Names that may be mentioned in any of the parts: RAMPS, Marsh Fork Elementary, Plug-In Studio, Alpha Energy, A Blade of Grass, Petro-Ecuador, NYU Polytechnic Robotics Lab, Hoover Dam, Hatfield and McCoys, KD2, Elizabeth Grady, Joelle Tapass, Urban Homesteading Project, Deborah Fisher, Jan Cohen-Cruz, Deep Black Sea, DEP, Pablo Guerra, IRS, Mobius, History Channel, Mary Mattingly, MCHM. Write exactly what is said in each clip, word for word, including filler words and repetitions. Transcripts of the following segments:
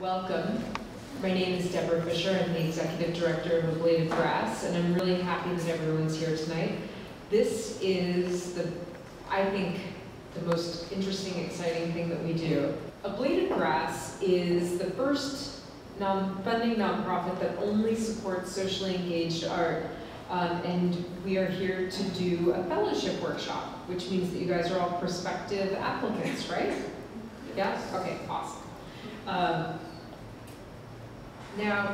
Welcome. My name is Deborah Fisher. I'm the Executive Director of A Blade of Grass, and I'm really happy that everyone's here tonight. This is, the, I think, the most interesting, exciting thing that we do. A Blade of Grass is the first non-funding nonprofit that only supports socially engaged art, um, and we are here to do a fellowship workshop, which means that you guys are all prospective applicants, right? Yeah? Okay, awesome. Um, now,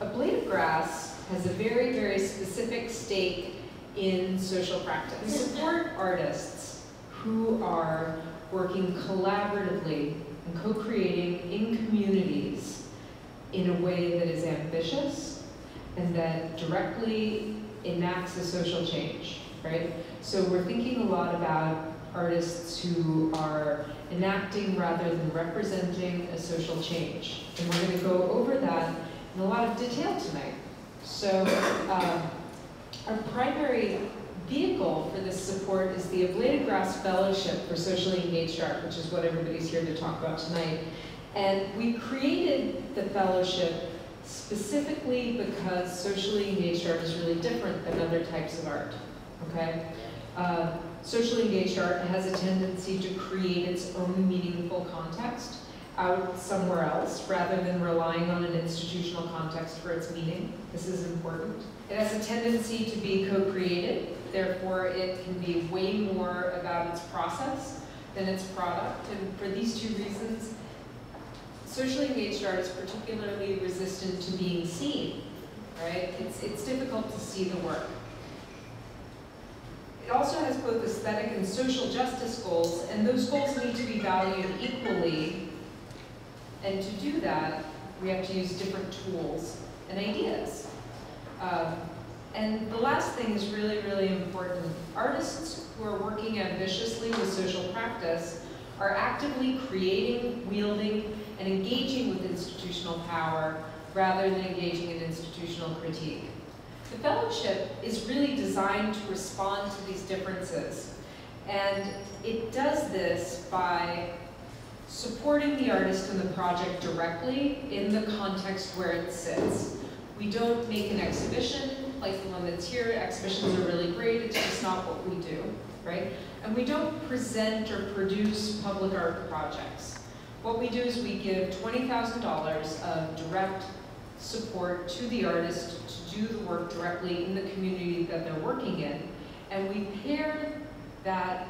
A Blade of Grass has a very, very specific stake in social practice. Support artists who are working collaboratively and co-creating in communities in a way that is ambitious and that directly enacts a social change, right? So we're thinking a lot about artists who are enacting rather than representing a social change. And we're going to go over that in a lot of detail tonight. So uh, our primary vehicle for this support is the A Blade of Grass Fellowship for Socially Engaged Art, which is what everybody's here to talk about tonight. And we created the fellowship specifically because socially engaged art is really different than other types of art, okay? Uh, Socially engaged art has a tendency to create its own meaningful context out somewhere else rather than relying on an institutional context for its meaning. This is important. It has a tendency to be co-created, therefore it can be way more about its process than its product. And for these two reasons, socially engaged art is particularly resistant to being seen, right? It's, it's difficult to see the work. It also has both aesthetic and social justice goals, and those goals need to be valued equally. And to do that, we have to use different tools and ideas. Um, and the last thing is really, really important. Artists who are working ambitiously with social practice are actively creating, wielding, and engaging with institutional power rather than engaging in institutional critique. The fellowship is really designed to respond to these differences, and it does this by supporting the artist and the project directly in the context where it sits. We don't make an exhibition like the one that's here. Exhibitions are really great, it's just not what we do, right? And we don't present or produce public art projects. What we do is we give twenty thousand dollars of direct support to the artist to do the work directly in the community that they're working in. And we pair that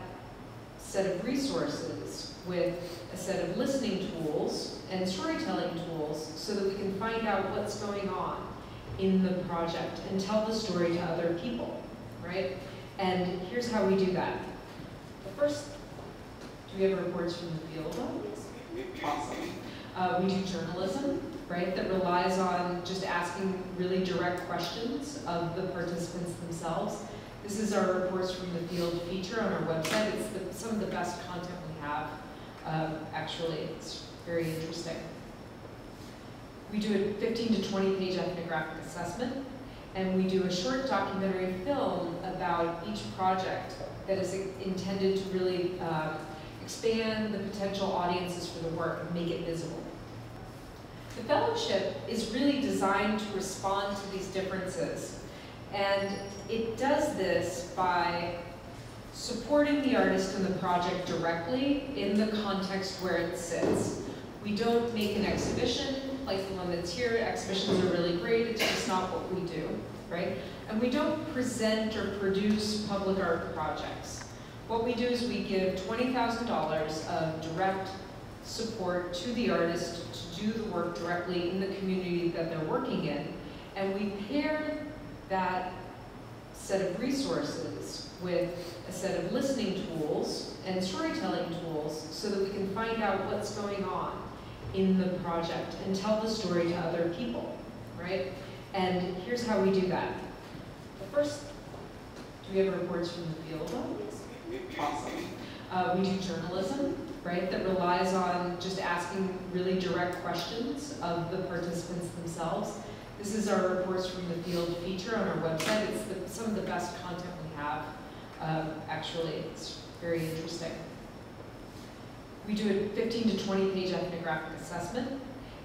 set of resources with a set of listening tools and storytelling tools so that we can find out what's going on in the project and tell the story to other people, right? And here's how we do that. The first, do we have reports from the field on this? Awesome. Uh, we do journalism, right, that relies on just asking really direct questions of the participants themselves. This is our reports from the field feature on our website. It's the, some of the best content we have, um, actually. It's very interesting. We do a fifteen to twenty page ethnographic assessment, and we do a short documentary film about each project that is intended to really um, expand the potential audiences for the work and make it visible. The fellowship is really designed to respond to these differences, and it does this by supporting the artist and the project directly in the context where it sits. We don't make an exhibition like the one that's here. Exhibitions are really great, it's just not what we do, right? And we don't present or produce public art projects. What we do is we give twenty thousand dollars of direct support to the artist to do the work directly in the community that they're working in, and we pair that set of resources with a set of listening tools and storytelling tools so that we can find out what's going on in the project and tell the story to other people, right? And here's how we do that. The first, do we have reports from the field on this? Awesome. Uh, we do journalism, right, that relies on just asking really direct questions of the participants themselves. This is our reports from the field feature on our website. It's the, some of the best content we have, um, actually. It's very interesting. We do a fifteen to twenty page ethnographic assessment,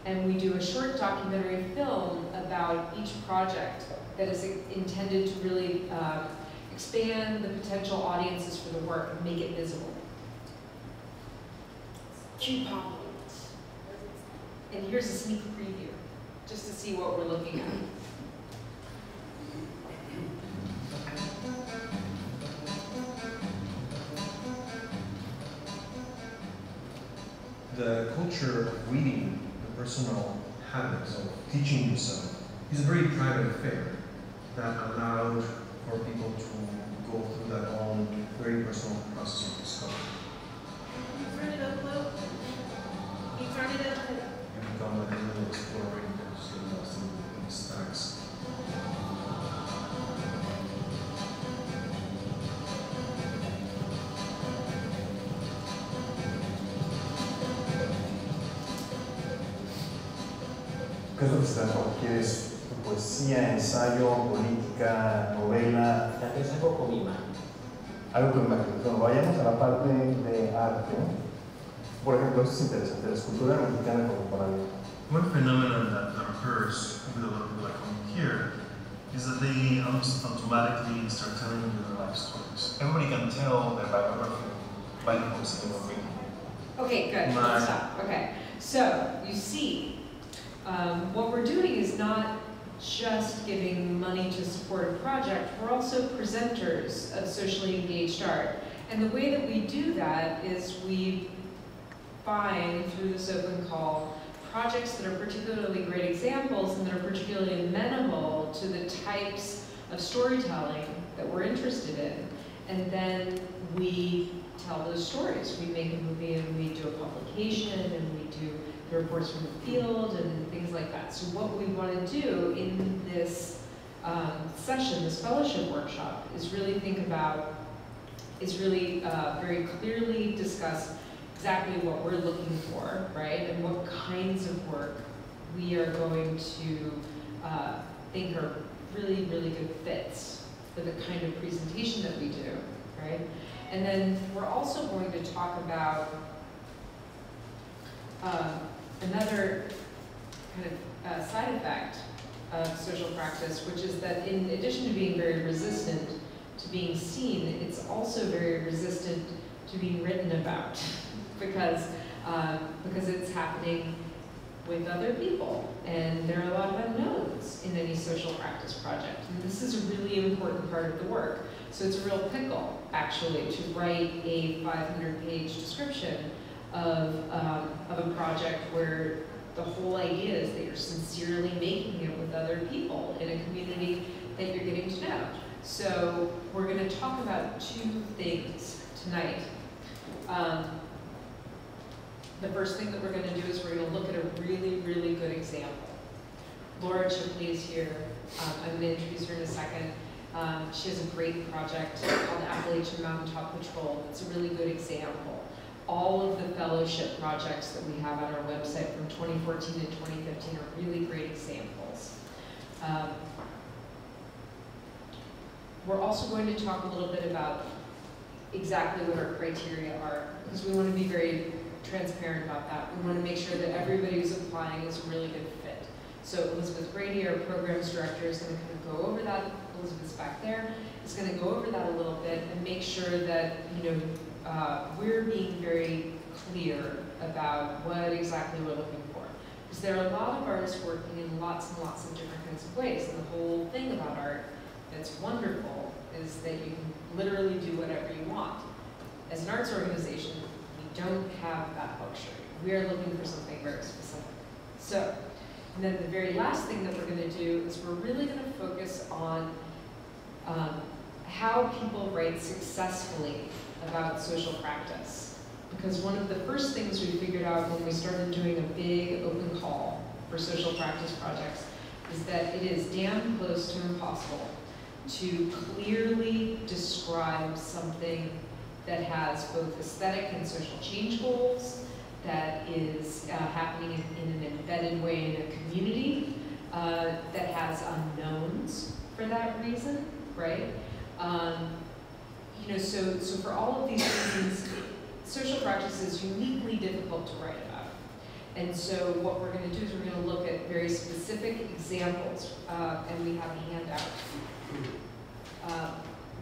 and we do a short documentary film about each project that is intended to really um, expand the potential audiences for the work and make it visible. Cue Parliament. And here's a sneak preview, just to see what we're looking at. The culture of weeding, the personal habits of teaching yourself, is a very private affair that allowed for people to go through that own very personal process of discovery. You turn it up low. You turn it up low. You become a little explorer in terms of some of the stacks. Creo que se transformó, es poesía, ensayo, política, novela. Tal vez algo con imán. Algo con imán. Cuando vayamos a la parte de arte, por ejemplo, esto es interesante, la escultura mexicana contemporánea. One phenomenon that, that occurs with a lot of people that come here is that they almost automatically start telling you their life stories. Everybody can tell their biography by the books that they were reading. Okay, good. My, stop. Okay. So, you see, Um, what we're doing is not just giving money to support a project, we're also presenters of socially engaged art. And the way that we do that is we find, through this open call, projects that are particularly great examples and that are particularly amenable to the types of storytelling that we're interested in. And then we tell those stories. We make a movie and we do a publication and we do the reports from the field and things like that. So what we want to do in this um, session, this fellowship workshop, is really think about, is really uh, very clearly discuss exactly what we're looking for, right? And what kinds of work we are going to uh, think are really, really good fits for the kind of presentation that we do, right? And then we're also going to talk about Uh, another kind of uh, side effect of social practice, which is that in addition to being very resistant to being seen, it's also very resistant to being written about because, uh, because it's happening with other people. And there are a lot of unknowns in any social practice project. And this is a really important part of the work. So it's a real pickle, actually, to write a five hundred page description Of, um, of a project where the whole idea is that you're sincerely making it with other people in a community that you're getting to know. So we're going to talk about two things tonight. Um, the first thing that we're going to do is we're going to look at a really, really good example. Laura Chipley is here. Um, I'm going to introduce her in a second. Um, she has a great project called Appalachian Mountaintop Patrol. It's a really good example. All of the fellowship projects that we have on our website from twenty fourteen and twenty fifteen are really great examples. Um, we're also going to talk a little bit about exactly what our criteria are, because we want to be very transparent about that. We want to make sure that everybody who's applying is a really good fit. So Elizabeth Grady, our programs director, is going to kind of go over that. Elizabeth's back there. Is going to go over that a little bit and make sure that, you know, Uh, we're being very clear about what exactly we're looking for. Because there are a lot of artists working in lots and lots of different kinds of ways. And the whole thing about art that's wonderful is that you can literally do whatever you want. As an arts organization, we don't have that luxury. We are looking for something very specific. So, and then the very last thing that we're going to do is we're really going to focus on um, how people write successfully about social practice. Because one of the first things we figured out when we started doing a big open call for social practice projects is that it is damn close to impossible to clearly describe something that has both aesthetic and social change goals, that is uh, happening in, in an embedded way in a community, uh, that has unknowns for that reason, right? Um, You know, so, so for all of these reasons, social practice is uniquely difficult to write about. And so what we're going to do is we're going to look at very specific examples, uh, and we have a handout. Uh,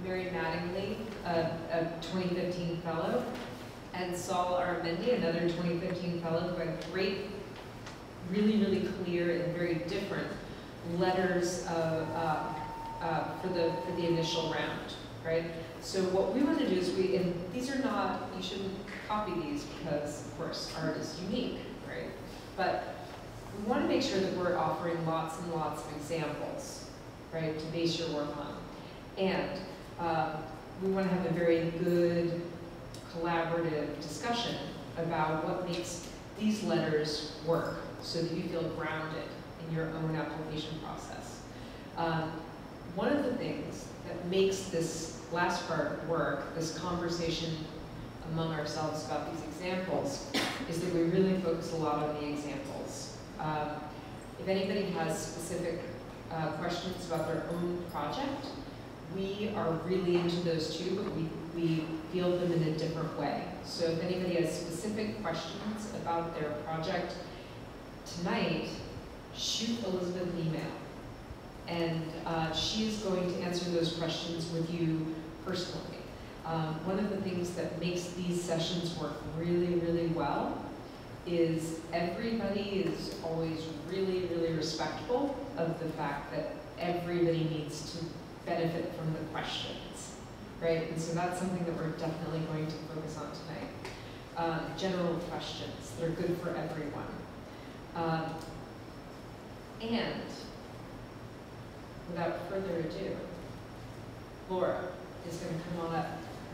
Mary Mattingly, a, a twenty fifteen fellow, and Saul Armendi, another twenty fifteen fellow, who had great, really, really clear and very different letters of, uh, uh, for the for the initial round, right? So what we want to do is we, and these are not, you shouldn't copy these because, of course, art is unique, right? But we want to make sure that we're offering lots and lots of examples, right, to base your work on. And uh, we want to have a very good, collaborative discussion about what makes these letters work so that you feel grounded in your own application process. Um, one of the things that makes this last part work, this conversation among ourselves about these examples, is that we really focus a lot on the examples. Um, if anybody has specific uh, questions about their own project, we are really into those too, but we, we field them in a different way. So if anybody has specific questions about their project tonight, shoot Elizabeth an email. And uh, she is going to answer those questions with you personally. Um, one of the things that makes these sessions work really, really well is everybody is always really, really respectful of the fact that everybody needs to benefit from the questions, right? And so that's something that we're definitely going to focus on tonight. Uh, general questions that are good for everyone. Uh, and without further ado, Laura is going to come on up.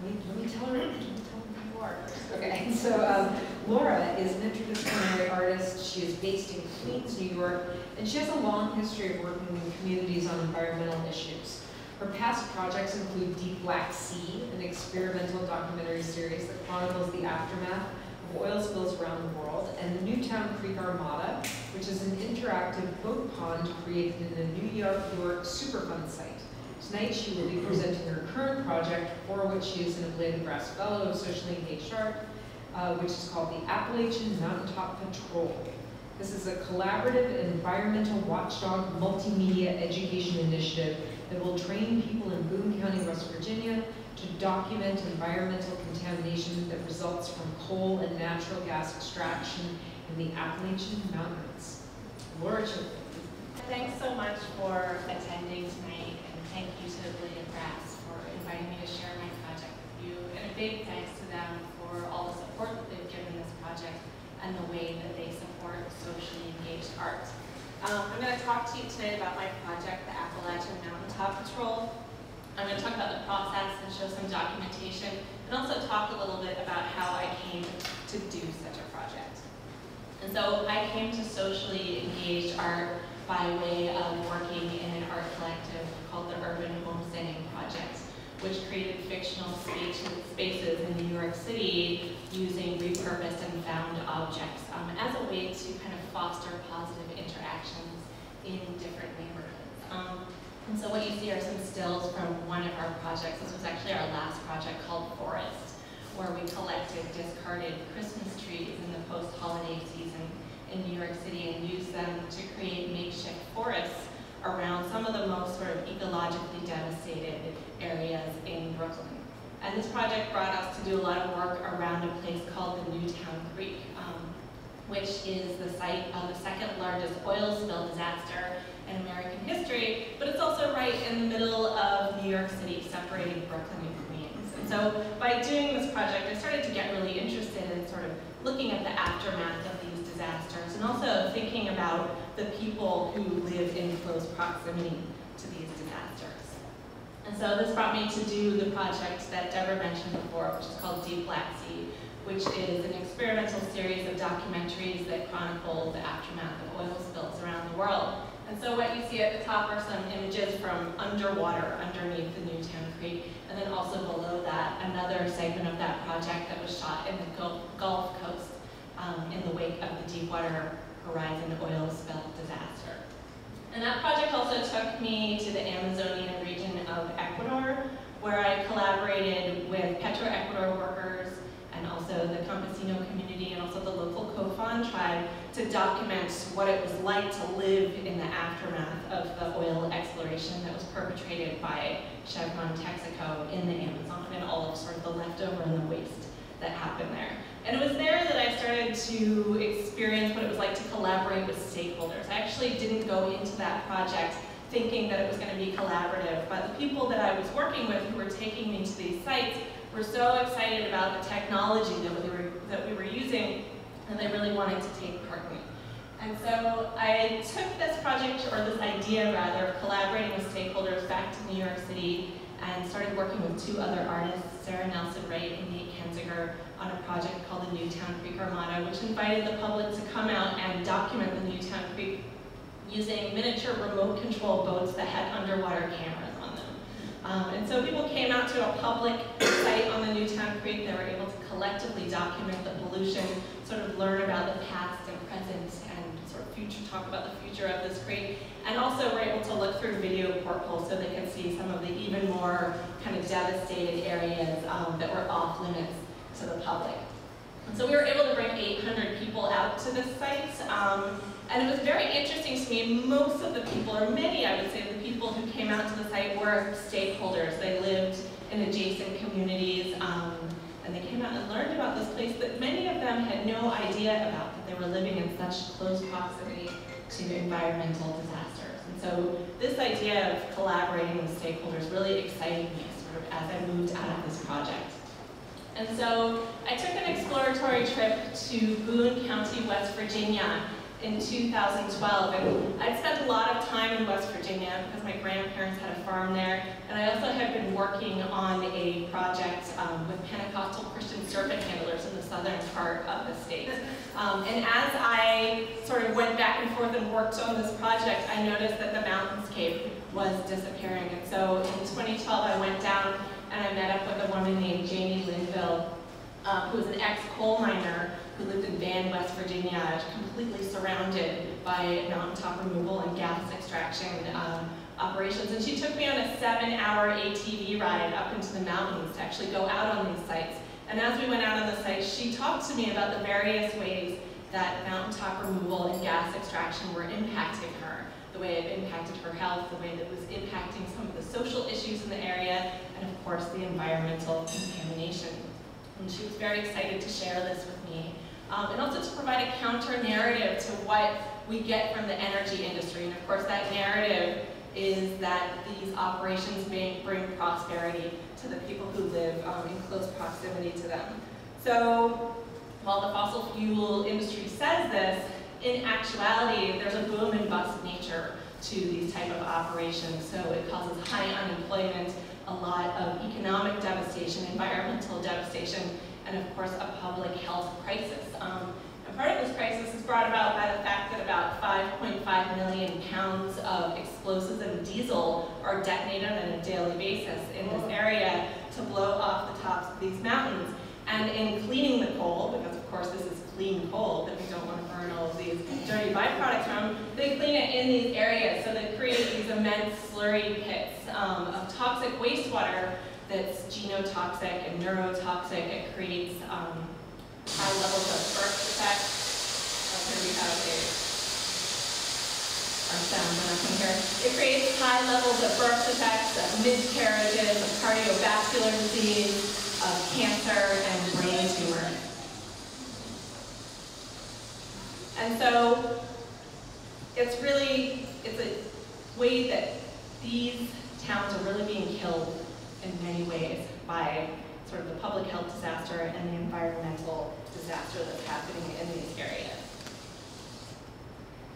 Let me, let me tell her let me tell her who you are. Okay, so um, Laura is an interdisciplinary artist. She is based in Queens, New York, and she has a long history of working with communities on environmental issues. Her past projects include Deep Black Sea, an experimental documentary series that chronicles the aftermath of oil spills around the world, and the Newtown Creek Armada, which is an interactive boat pond created in the New York, York Superfund site. Tonight she will be presenting her current project, for which she is an A Blade of Grass fellow, socially engaged art, uh, which is called the Appalachian Mountaintop Patrol. This is a collaborative environmental watchdog multimedia education initiative that will train people in Boone County, West Virginia, to document environmental contamination that results from coal and natural gas extraction in the Appalachian Mountains. Laura Chipley. Thanks so much for attending tonight. Thank you to A Blade of Grass for inviting me to share my project with you, and a big thanks to them for all the support that they've given this project and the way that they support socially engaged art. Um, I'm going to talk to you tonight about my project, the Appalachian Mountaintop Patrol. I'm going to talk about the process and show some documentation, and also talk a little bit about how I came to do such a project. And so I came to socially engaged art by way of working in an art collective called the Urban Homesteading Project, which created fictional spaces in New York City using repurposed and found objects um, as a way to kind of foster positive interactions in different neighborhoods. Um, and so what you see are some stills from one of our projects. This was actually our last project, called Forest, where we collected discarded Christmas trees in the post-holiday season in New York City and use them to create makeshift forests around some of the most sort of ecologically devastated areas in Brooklyn. And this project brought us to do a lot of work around a place called the Newtown Creek, um, which is the site of the second largest oil spill disaster in American history, but it's also right in the middle of New York City, separating Brooklyn and Queens. And so by doing this project, I started to get really interested in sort of looking at the aftermath of these disasters, and also thinking about the people who live in close proximity to these disasters. And so this brought me to do the project that Deborah mentioned before, which is called Deep Black Sea, which is an experimental series of documentaries that chronicle the aftermath of oil spills around the world. And so what you see at the top are some images from underwater, underneath the Newtown Creek, and then also below that, another segment of that project that was shot in the Gulf Coast Um, in the wake of the Deepwater Horizon oil spill disaster. And that project also took me to the Amazonian region of Ecuador, where I collaborated with Petro-Ecuador workers and also the campesino community and also the local Cofán tribe to to document what it was like to live in the aftermath of the oil exploration that was perpetrated by Chevron Texaco in the Amazon and all of sort of the leftover and the waste that happened there. And it was there that I started to experience what it was like to collaborate with stakeholders. I actually didn't go into that project thinking that it was going to be collaborative, but the people that I was working with who were taking me to these sites were so excited about the technology that we were, that we were using, and they really wanted to take part in it. And so I took this project, or this idea rather, of collaborating with stakeholders back to New York City and started working with two other artists, Sarah Nelson Wright and Nate Kenziger, on a project called the Newtown Creek Armada, which invited the public to come out and document the Newtown Creek using miniature remote control boats that had underwater cameras on them. Um, and so people came out to a public site on the Newtown Creek. They were able to collectively document the pollution, sort of learn about the past and present and sort of future, talk about the future of this creek. And also were able to look through video portholes so they could see some of the even more kind of devastated areas um, that were off limits to the public. And so we were able to bring eight hundred people out to this site. Um, And it was very interesting to me. Most of the people, or many, I would say, of the people who came out to the site were stakeholders. They lived in adjacent communities, um, and they came out and learned about this place that many of them had no idea about, that they were living in such close proximity to environmental disasters. And so this idea of collaborating with stakeholders really excited me sort of as I moved out of this project. And so I took an exploratory trip to Boone County, West Virginia, in two thousand twelve, and I'd spent a lot of time in West Virginia because my grandparents had a farm there, and I also had been working on a project um, with Pentecostal Christian serpent handlers in the southern part of the state. Um, and as I sort of went back and forth and worked on this project, I noticed that the mountainscape was disappearing. And so in twenty twelve, I went down and I met up with a woman named Jamie Linville, uh, who was an ex-coal miner, who lived in Van, West Virginia, completely surrounded by mountaintop removal and gas extraction um, operations. And she took me on a seven hour A T V ride up into the mountains to actually go out on these sites. And as we went out on the sites, she talked to me about the various ways that mountaintop removal and gas extraction were impacting her, the way it impacted her health, the way that it was impacting some of the social issues in the area, and of course, the environmental contamination. And she was very excited to share this with me. Um, and also to provide a counter-narrative to what we get from the energy industry. And of course, that narrative is that these operations may bring prosperity to the people who live um, in close proximity to them. So while the fossil fuel industry says this, in actuality, there's a boom and bust nature to these type of operations. So it causes high unemployment, a lot of economic devastation, environmental devastation, and of course, a public health crisis. Um, and part of this crisis is brought about by the fact that about five point five million pounds of explosives and diesel are detonated on a daily basis in this area to blow off the tops of these mountains. And in cleaning the coal, because of course this is clean coal that we don't want to burn all of these dirty byproducts from, they clean it in these areas. So they create these immense slurry pits um, of toxic wastewater that's genotoxic and neurotoxic. It creates um, high levels of birth defects. That's going to be out of date. Our sound went up in here. It creates high levels of birth defects, of miscarriages, of cardiovascular disease, of cancer, and brain tumor. And so it's really, it's a way that these towns are really being killed in many ways by sort of the public health disaster and the environmental disaster that's happening in these areas.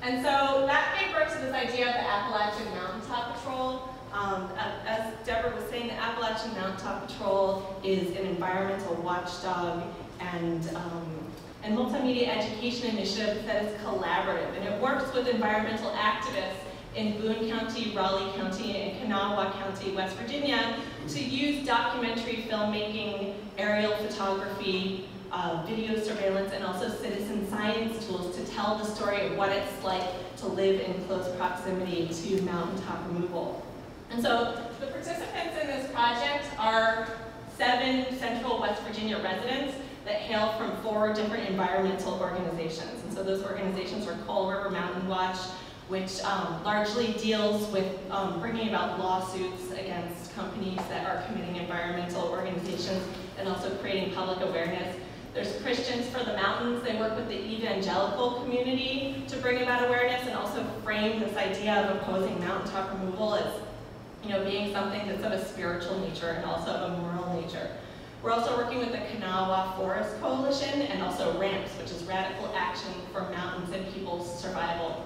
And so that gave birth to this idea of the Appalachian Mountaintop Patrol. Um, as Deborah was saying, the Appalachian Mountaintop Patrol is an environmental watchdog and, um, and multimedia education initiative that is collaborative, and it works with environmental activists in Boone County, Raleigh County, and Kanawha County, West Virginia, to use documentary filmmaking, aerial photography, uh, video surveillance, and also citizen science tools to tell the story of what it's like to live in close proximity to mountaintop removal. And so the participants in this project are seven central West Virginia residents that hail from four different environmental organizations. And so those organizations are Coal River Mountain Watch, which um, largely deals with um, bringing about lawsuits against companies that are committing environmental organizations and also creating public awareness. There's Christians for the Mountains. They work with the evangelical community to bring about awareness and also frame this idea of opposing mountaintop removal as, you know, being something that's of a spiritual nature and also of a moral nature. We're also working with the Kanawha Forest Coalition and also RAMPS, which is Radical Action for Mountains and People's Survival.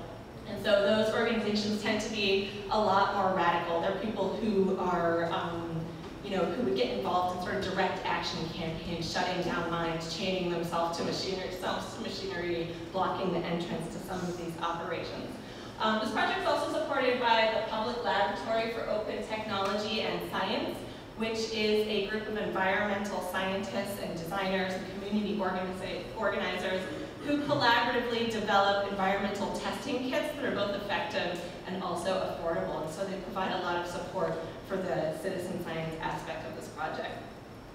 And so those organizations tend to be a lot more radical. They're people who are, um, you know, who would get involved in sort of direct action campaigns, shutting down mines, chaining themselves to machinery, selves to machinery, blocking the entrance to some of these operations. Um, this project is also supported by the Public Laboratory for Open Technology and Science, which is a group of environmental scientists and designers and community organizers who collaboratively develop environmental testing kits that are both effective and also affordable. And so they provide a lot of support for the citizen science aspect of this project.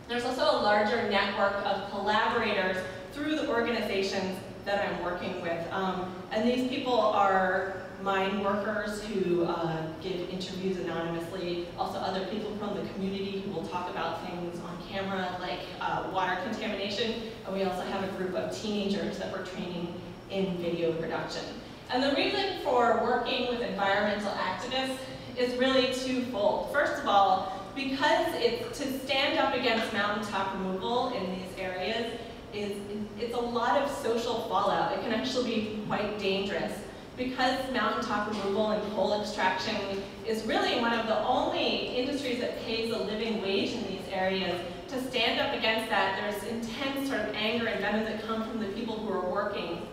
There's also a larger network of collaborators through the organizations that I'm working with. Um, and these people are mine workers who uh, give interviews anonymously, also other people from the community who will talk about things on camera, like uh, water contamination, and we also have a group of teenagers that we're training in video production. And the reason for working with environmental activists is really twofold. First of all, because it's to stand up against mountaintop removal in these areas, is it's a lot of social fallout. It can actually be quite dangerous. Because mountaintop removal and coal extraction is really one of the only industries that pays a living wage in these areas, to stand up against that, there's intense sort of anger and venom that come from the people who are working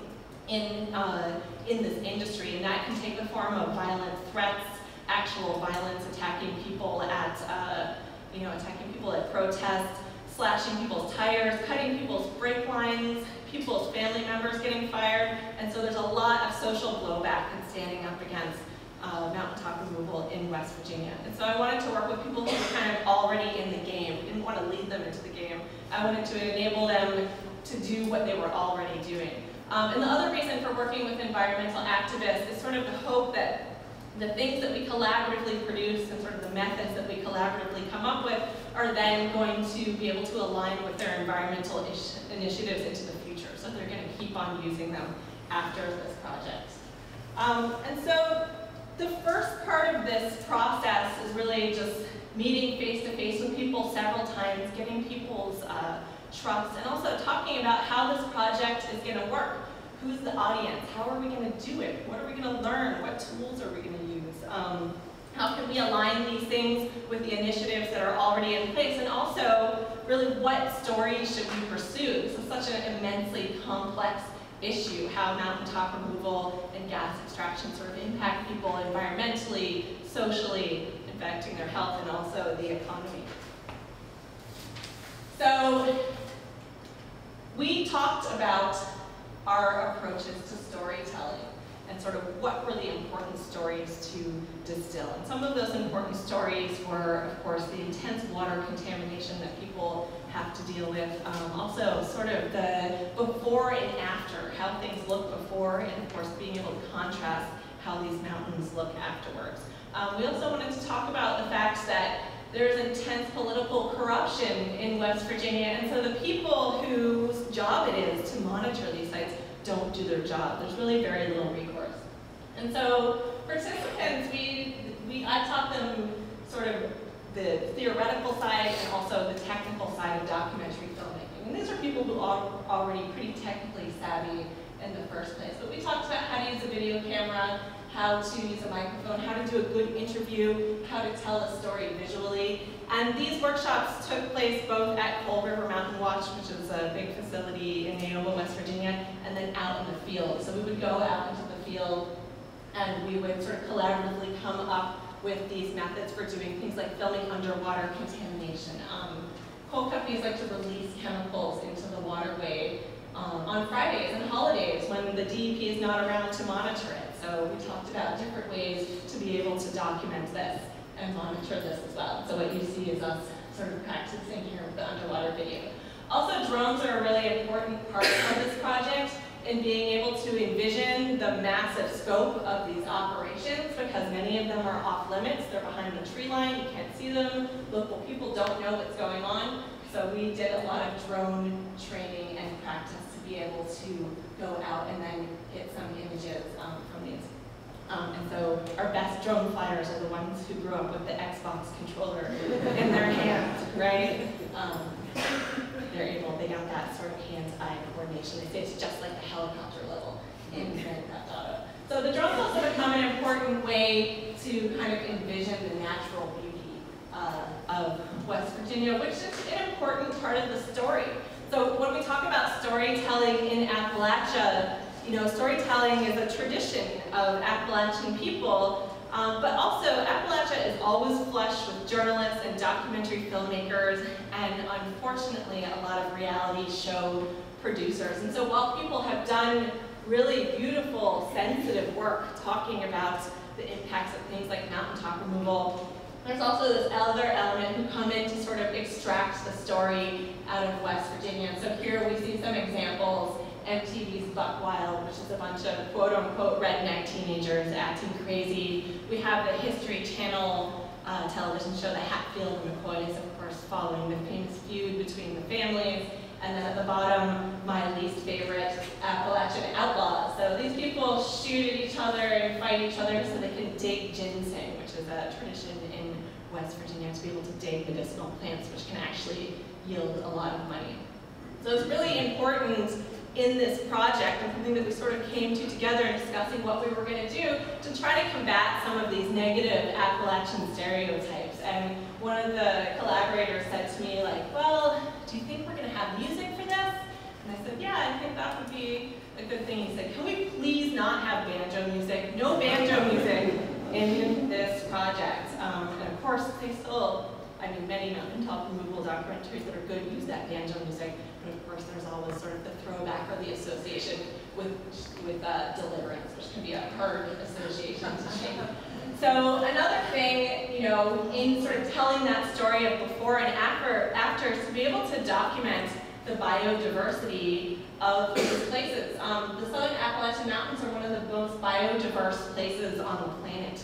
in, uh, in this industry. And that can take the form of violent threats, actual violence, attacking people at, uh, you know, attacking people at protests, slashing people's tires, cutting people's brake lines, people's family members getting fired, and so there's a lot of social blowback in standing up against uh, mountaintop removal in West Virginia. And so I wanted to work with people who were kind of already in the game. We didn't want to lead them into the game. I wanted to enable them to do what they were already doing. Um, and the other reason for working with environmental activists is sort of the hope that the things that we collaboratively produce and sort of the methods that we collaboratively come up with are then going to be able to align with their environmental initiatives into the future. So they're going to keep on using them after this project. Um, and so the first part of this process is really just meeting face-to-face with people several times, getting people's uh, trust, and also talking about how this project is going to work. Who's the audience? How are we going to do it? What are we going to learn? What tools are we going to use? Um, how can we align these things with the initiatives that are already in place? And also, really, what stories should we pursue? This is such an immensely complex issue, how mountaintop removal and gas extraction sort of impact people environmentally, socially, affecting their health, and also the economy. So, we talked about our approaches to storytelling and sort of what were the important stories to distill. And some of those important stories were, of course, the intense water contamination that people have to deal with. Um, also, sort of the before and after, how things look before, and of course, being able to contrast how these mountains look afterwards. Um, we also wanted to talk about the fact that there's intense political corruption in West Virginia, and so the people whose job it is to monitor these sites don't do their job. There's really very little recourse. And so participants, we, we, I taught them sort of the theoretical side and also the technical side of documentary filmmaking. And these are people who are already pretty technically savvy in the first place. But we talked about how to use a video camera, how to use a microphone, how to do a good interview, how to tell a story visually. And these workshops took place both at Coal River Mountain Watch, which is a big facility in Naoma, West Virginia, and then out in the field. So we would go out into the field and we would sort of collaboratively come up with these methods for doing things like filming underwater contamination. Um, coal companies like to release chemicals into the waterway um, on Fridays and holidays when the D E P is not around to monitor it. So we talked about different ways to be able to document this and monitor this as well. So what you see is us sort of practicing here with the underwater video. Also, drones are a really important part of this project in being able to envision the massive scope of these operations, because many of them are off limits. They're behind the tree line, you can't see them. Local people don't know what's going on. So we did a lot of drone training and practice to be able to go out and then get some images um, from these. Um, and so our best drone flyers are the ones who grew up with the Xbox controller in their hand, right? Um, they're able, they got that sort of hands-eye coordination. It's just like the helicopter level in Grand Theft Auto. So the drones also become an important way to kind of envision the natural beauty uh, of West Virginia, which is an important part of the story. So when we talk about storytelling in Appalachia, you know, storytelling is a tradition of Appalachian people, um, but also Appalachia is always flush with journalists and documentary filmmakers and, unfortunately, a lot of reality show producers. And so while people have done really beautiful, sensitive work talking about the impacts of things like mountaintop removal, there's also this other element who come in to sort of extract the story out of West Virginia. So here we see some examples. M T V's Buck Wild, which is a bunch of quote-unquote redneck teenagers acting crazy. We have the History Channel uh, television show, The Hatfield and McCoys, of course, following the famous feud between the families. And then at the bottom, my least favorite, Appalachian Outlaws. So these people shoot at each other and fight each other so they can dig ginseng, which is a tradition in West Virginia to be able to dig medicinal plants, which can actually yield a lot of money. So it's really important in this project, and something that we sort of came to together in discussing what we were going to do to try to combat some of these negative Appalachian stereotypes. And one of the collaborators said to me, like, well, do you think we're going to have music for this? And I said, yeah, I think that would be a good thing. He said, can we please not have banjo music? No banjo music in this project. Um, and of course, they still, I mean, many mountaintop removal documentaries that are good use that banjo music. But of course, there's always sort of the throwback or the association with with uh, deliverance, which can be a hard association to shame. So another thing, you know, in sort of telling that story of before and after, after is to be able to document the biodiversity of these places. Um, the Southern Appalachian Mountains are one of the most biodiverse places on the planet.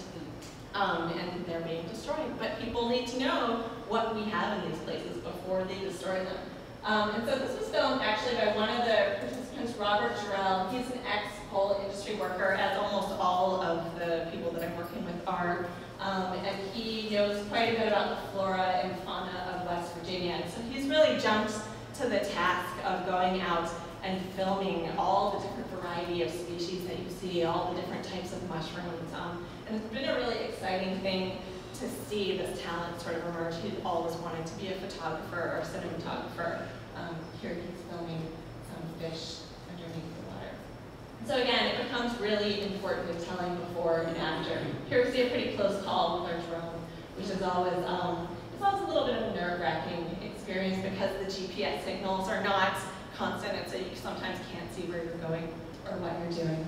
Um, and they're being destroyed. But people need to know what we have in these places before they destroy them. Um, and so this was filmed actually by one of the participants, Robert Jarrell. He's an ex-coal industry worker, as almost all of the people that I'm working with are. Um, and he knows quite a bit about the flora and fauna of West Virginia. And so he's really jumped to the task of going out and filming all the different variety of species that you see, all the different types of mushrooms. Um, and it's been a really exciting thing to see this talent sort of emerge. He'd always wanted to be a photographer or a cinematographer. Um, here he's filming some fish underneath the water. So again, it becomes really important in telling before and after. Here we see a pretty close call with our drone, which is always, um, it's always a little bit of a nerve-wracking experience because the G P S signals are not constant, and so you sometimes can't see where you're going or what you're doing.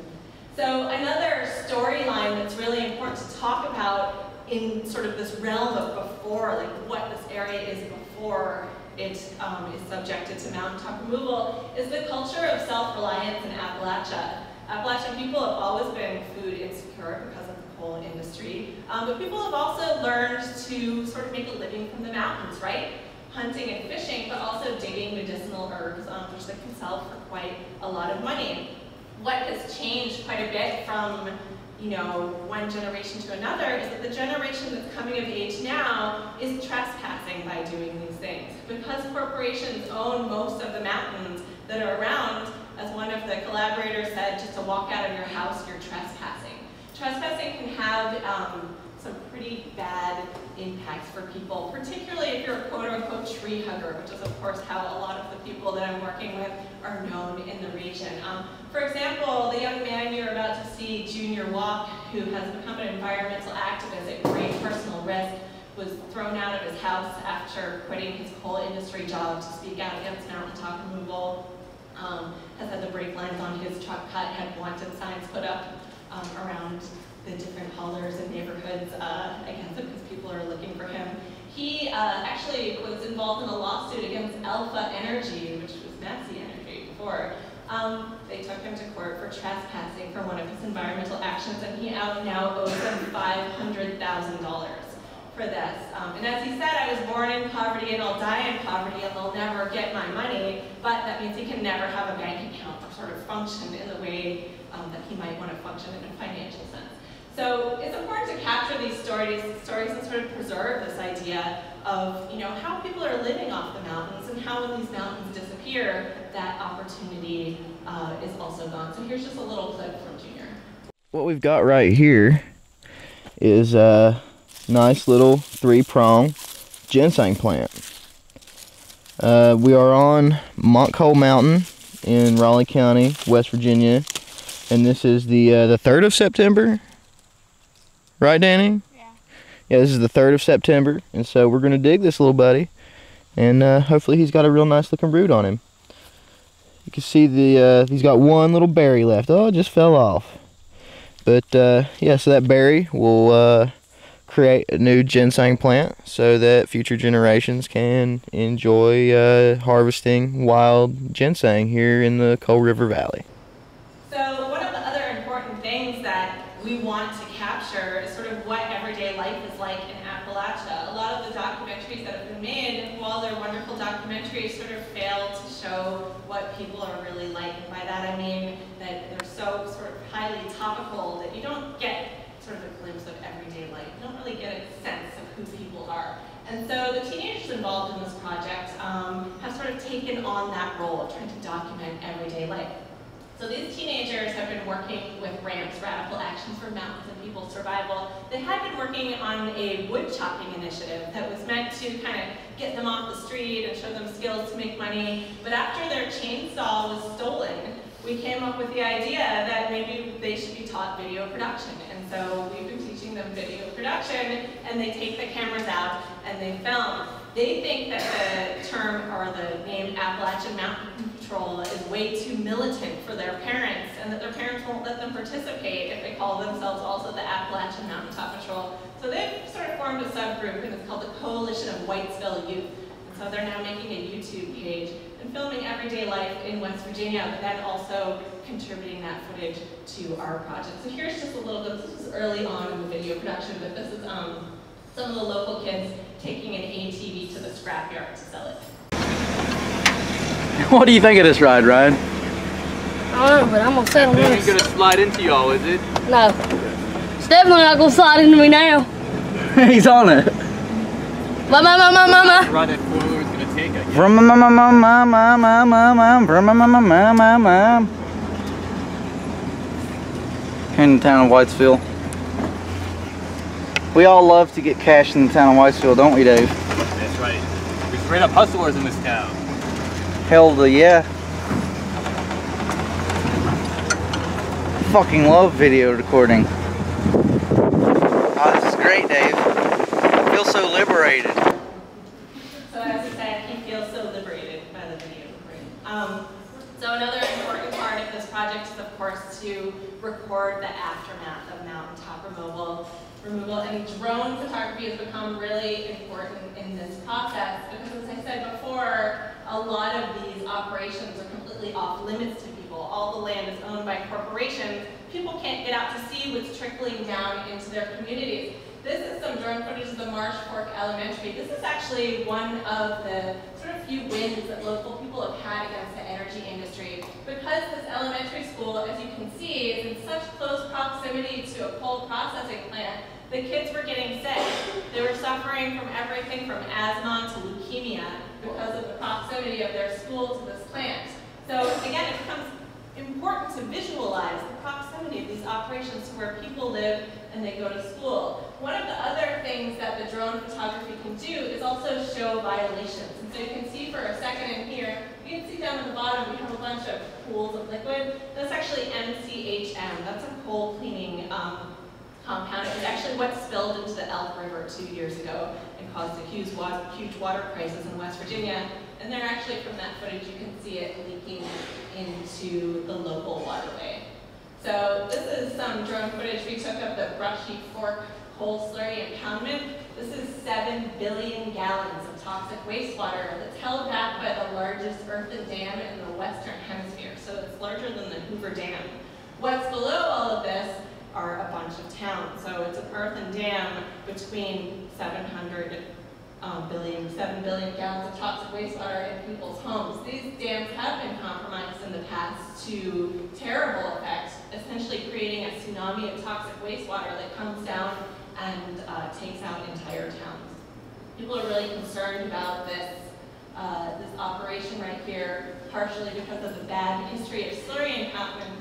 So another storyline that's really important to talk about in sort of this realm of before, like what this area is before it um, is subjected to mountaintop removal, is the culture of self-reliance in Appalachia. Appalachian people have always been food insecure because of the coal industry, um, but people have also learned to sort of make a living from the mountains, right? Hunting and fishing, but also digging medicinal herbs, um, which they can sell for quite a lot of money. What has changed quite a bit from, you know, one generation to another is that the generation that's coming of age now is trespassing by doing these things. Because corporations own most of the mountains that are around, as one of the collaborators said, just to walk out of your house, you're trespassing. Trespassing can have um, some pretty bad impacts for people, particularly if you're a quote-unquote tree hugger, which is of course how a lot of the people that I'm working with are known in the region. Um, for example, the young man you're about to see, Junior Walk, who has become an environmental activist at great personal risk, was thrown out of his house after quitting his coal industry job to speak out against mountaintop removal, um, has had the brake lines on his truck cut, had wanted signs put up um, around the different haulers and neighborhoods uh, against him because people are looking for him. He uh, actually was involved in a lawsuit against Alpha Energy, which was Nazi energy before. Um, they took him to court for trespassing for one of his environmental actions, and he out now owes them five hundred thousand dollars for this. Um, and as he said, I was born in poverty and I'll die in poverty and they'll never get my money, but that means he can never have a bank account or sort of function in the way um, that he might want to function in a financial sense. So it's important to capture these stories, stories and sort of preserve this idea of, you know, how people are living off the mountains and how when these mountains disappear, that opportunity uh, is also gone. So here's just a little clip from Junior. What we've got right here is a nice little three-prong ginseng plant. Uh, we are on Mount Cole Mountain in Raleigh County, West Virginia, and this is the uh, the third of September. Right, Danny? Yeah. Yeah, this is the third of September, and so we're going to dig this little buddy, and uh, hopefully he's got a real nice looking root on him. You can see the uh, he's got one little berry left. Oh, it just fell off. But, uh, yeah, so that berry will uh, create a new ginseng plant so that future generations can enjoy uh, harvesting wild ginseng here in the Coal River Valley. So one of the other important things that we want to capture is sort of what everyday life is like in Appalachia. A lot of the documentaries that have been made, while they're wonderful documentaries, sort of fail to show what people are really like. And by that I mean that they're so sort of highly topical that you don't get sort of a glimpse of everyday life. You don't really get a sense of who people are. And so the teenagers involved in this project um, have sort of taken on that role of trying to document everyday life. So these teenagers have been working with RAMPS, Radical Actions for Mountains and People's Survival. They had been working on a wood chopping initiative that was meant to kind of get them off the street and show them skills to make money. But after their chainsaw was stolen, we came up with the idea that maybe they should be taught video production. And so we've been teaching them video production, and they take the cameras out and they film. They think that the term or the name Appalachian Mountain Patrol is way too militant for their parents, and that their parents won't let them participate if they call themselves also the Appalachian Mountaintop Patrol. So they've sort of formed a subgroup, and it's called the Coalition of Whitesville Youth. And so they're now making a YouTube page and filming everyday life in West Virginia, but then also contributing that footage to our project. So here's just a little bit. This was early on in the video production, but this is um, some of the local kids taking an A T V to the scrapyard to sell it. What do you think of this ride, Ryan? I don't know, but I'm gonna settle this. It ain't gonna slide into y'all, is it? No. It's definitely not gonna slide into me now. He's on it. Mama, mama, mama. Ride that four-wheeler is gonna take, I guess. Mama, mama, mama, mama, mama, mama, mama, mama. Here in the town of Whitesville. We all love to get cash in the town of Whitesville, don't we, Dave? That's right. We're straight up hustlers in this town. Hell to yeah. Fucking love video recording. Oh, this is great, Dave. I feel so liberated. So as I said, he feels so liberated by the video. Um, so another important part of this project is, of course, to record the aftermath of mountaintop removal. Removal and drone photography has become really important in this process because, as I said before, a lot of these operations are completely off limits to people. All the land is owned by corporations. People can't get out to see what's trickling down into their communities. This is some drone footage of the Marsh Fork Elementary. This is actually one of the sort of few wins that local people have had against the energy industry. Because this elementary school, as you can see, is in such close proximity to a coal processing plant, the kids were getting sick. They were suffering from everything from asthma to leukemia because of the proximity of their school to this plant. So again, it becomes important to visualize the proximity of these operations to where people live and they go to school. One of the other things that the drone photography can do is also show violations. And so you can see for a second in here, you can see down at the bottom we have a bunch of pools of liquid. That's actually M C H M. That's a coal cleaning um, compound. It was actually what spilled into the Elk River two years ago and caused a huge water, huge water crisis in West Virginia. And they're actually, from that footage, you can see it leaking into the local waterway. So this is some drone footage we took of the Rushing Fork coal slurry impoundment, this is seven billion gallons of toxic wastewater that's held back by the largest earthen dam in the Western Hemisphere, so it's larger than the Hoover Dam. What's below all of this are a bunch of towns, so it's an earthen dam between seven hundred um, billion, seven billion gallons of toxic wastewater in people's homes. These dams have been compromised in the past to terrible effects, essentially creating a tsunami of toxic wastewater that comes down and uh, takes out entire towns. People are really concerned about this, uh, this operation right here, partially because of the bad history of slurry impoundment,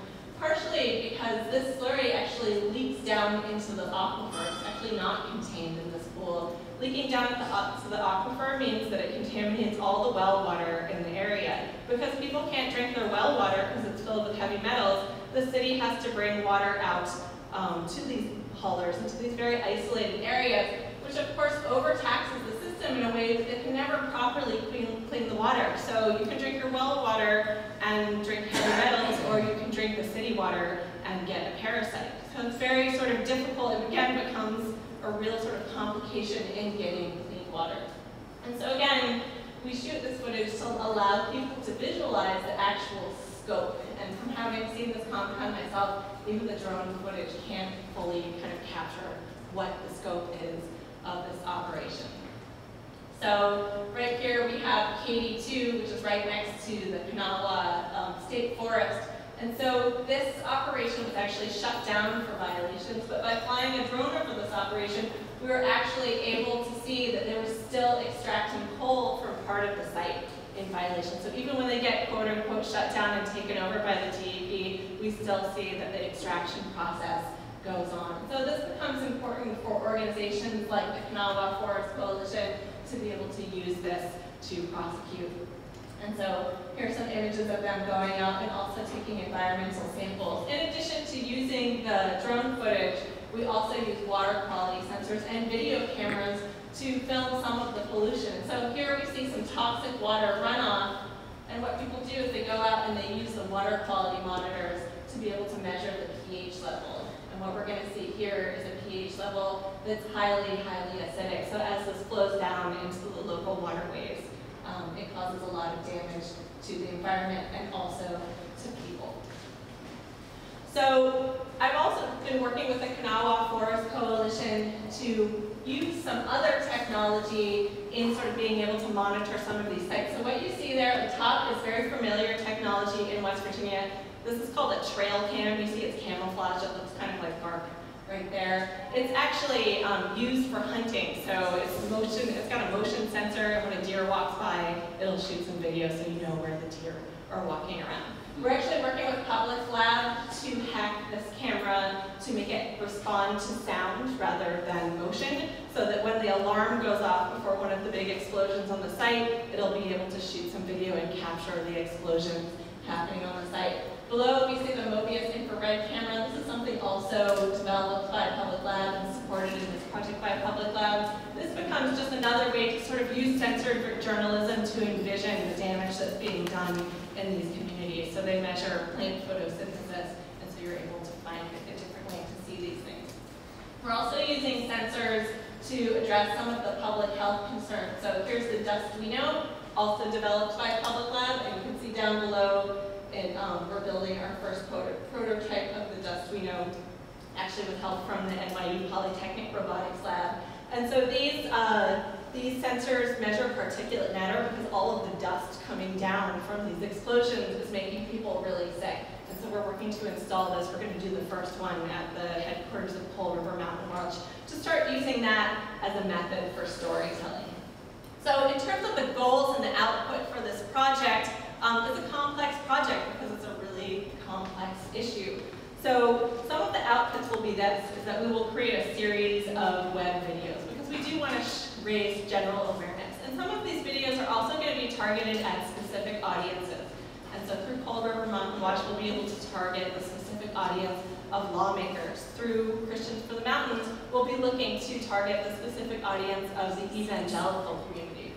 partially because this slurry actually leaks down into the aquifer. It's actually not contained in this pool. Leaking down to the aquifer means that it contaminates all the well water in the area. Because people can't drink their well water because it's filled with heavy metals, the city has to bring water out um, to these haulers and to these very isolated areas, which of course overtaxes the system in a way that it can never properly clean, clean the water. So you can drink your well water and drink heavy metals, or you can drink the city water and get a parasite. So it's very sort of difficult, and again becomes a real sort of complication in getting clean water. And so again, we shoot this footage to allow people to visualize the actual scope. And from having seen this compound myself, even the drone footage can't fully kind of capture what the scope is of this operation. So right here we have K D two, which is right next to the Kanawha um, State Forest. And so this operation was actually shut down for violations, but by flying a drone over this operation, we were actually able to see that they were still extracting coal from part of the site in violation. So even when they get quote unquote shut down and taken over by the D E P, we still see that the extraction process goes on. So this becomes important for organizations like the Kanawha Forest Coalition to be able to use this to prosecute. And so here are some images of them going out and also taking environmental samples. In addition to using the drone footage, we also use water quality sensors and video cameras to film some of the pollution. So here we see some toxic water runoff, and what people do is they go out and they use the water quality monitors to be able to measure the pH level. And what we're going to see here is a pH level that's highly, highly acidic. So as this flows down into the local waterways, Um, it causes a lot of damage to the environment and also to people. So I've also been working with the Kanawha Forest Coalition to use some other technology in sort of being able to monitor some of these sites. So what you see there at the top is very familiar technology in West Virginia. This is called a trail cam. You see it's camouflage. It looks kind of like bark right there. It's actually um, used for hunting, so it's motion. It's got a motion sensor. When a deer walks by, it'll shoot some video so you know where the deer are walking around. We're actually working with Public Lab to hack this camera to make it respond to sound rather than motion, so that when the alarm goes off before one of the big explosions on the site, it'll be able to shoot some video and capture the explosions happening on the site. Below, we see the Mobius infrared camera. This is something also developed by Public Lab and supported in this project by Public Lab. This becomes just another way to sort of use censored journalism to envision the damage that's being done in these communities. So they measure plant photosynthesis, and so you're able to find a different way to see these things. We're also using sensors to address some of the public health concerns. So here's the dust we know, also developed by Public Lab, and you can see down below, and um, we're building our first prototype of the dust we know, actually with help from the N Y U Polytechnic Robotics Lab. And so these, uh, these sensors measure particulate matter because all of the dust coming down from these explosions is making people really sick. And so we're working to install this. We're going to do the first one at the headquarters of Coal River Mountain Watch to start using that as a method for storytelling. So in terms of the goals and the output for this project, Um, it's a complex project because it's a really complex issue. So some of the outputs will be this, is that we will create a series of web videos because we do want to raise general awareness. And some of these videos are also going to be targeted at specific audiences. And so through Coal River Mountain Watch, we'll be able to target the specific audience of lawmakers. Through Christians for the Mountains, we'll be looking to target the specific audience of the evangelical community.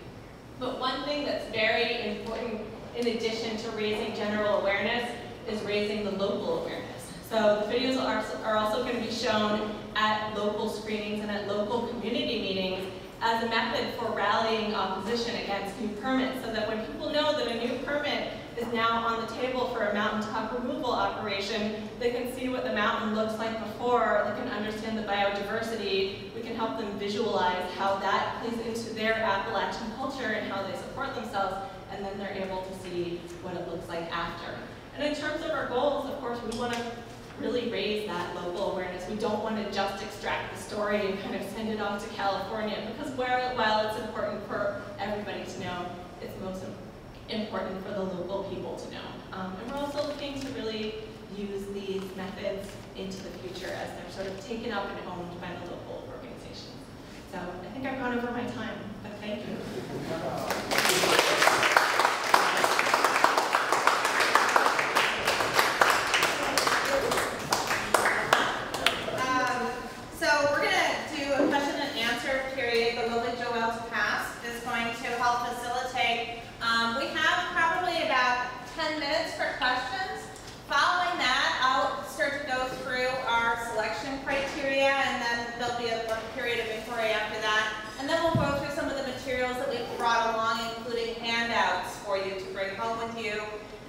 But one thing that's very important in addition to raising general awareness is raising the local awareness. So the videos are, are also going to be shown at local screenings and at local community meetings as a method for rallying opposition against new permits, so that when people know that a new permit is now on the table for a mountaintop removal operation, they can see what the mountain looks like before, they can understand the biodiversity, we can help them visualize how that plays into their Appalachian culture and how they support themselves, and then they're able to see what it looks like after. And in terms of our goals, of course, we want to really raise that local awareness. We don't want to just extract the story and kind of send it off to California, because where, while it's important for everybody to know, it's most important for the local people to know. Um, and we're also looking to really use these methods into the future as they're sort of taken up and owned by the local organizations. So I think I've gone over my time, but thank you.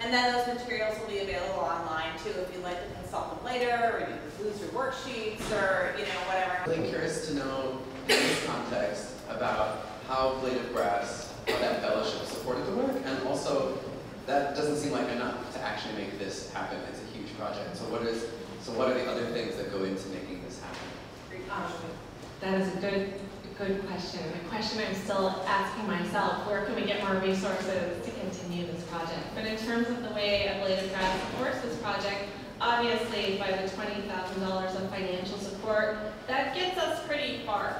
And then those materials will be available online too if you'd like to consult them later, or you lose your worksheets, or you know, whatever. I'm really curious to know in this context about how Blade of Grass, how that fellowship supported the work, and also that doesn't seem like enough to actually make this happen. It's a huge project. So what is so what are the other things that go into making this happen? Um, that is a good good question. A question I'm still asking myself, where can we get more resources to continue this project? But in terms of the way A Blade of Grass supports this project, obviously by the twenty thousand dollars of financial support, that gets us pretty far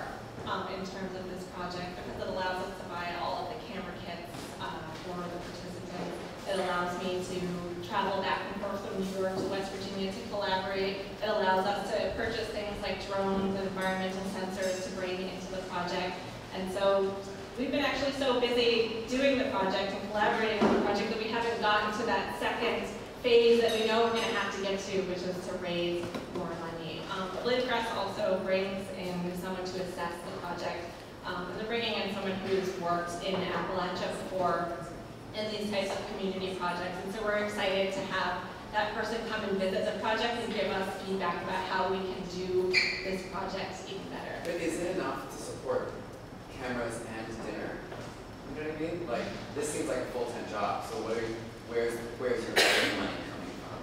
um, in terms of this project, because it allows us to buy all of the camera kits uh, for the participants. It allows me to travel back and forth from New York to West Virginia to collaborate. It allows us to purchase things like drones and environmental sensors to bring into the project. And so we've been actually so busy doing the project and collaborating on the project that we haven't gotten to that second phase that we know we're going to have to get to, which is to raise more money. Um, but Blade of Grass also brings in someone to assess the project. Um, they're bringing in someone who's worked in Appalachia before in these types of community projects, and so we're excited to have that person come and visit the project and give us feedback about how we can do this project even better. But is it enough to support cameras and dinner? You know what I mean? Like, this seems like a full-time job, so what are you, where's, where's your money coming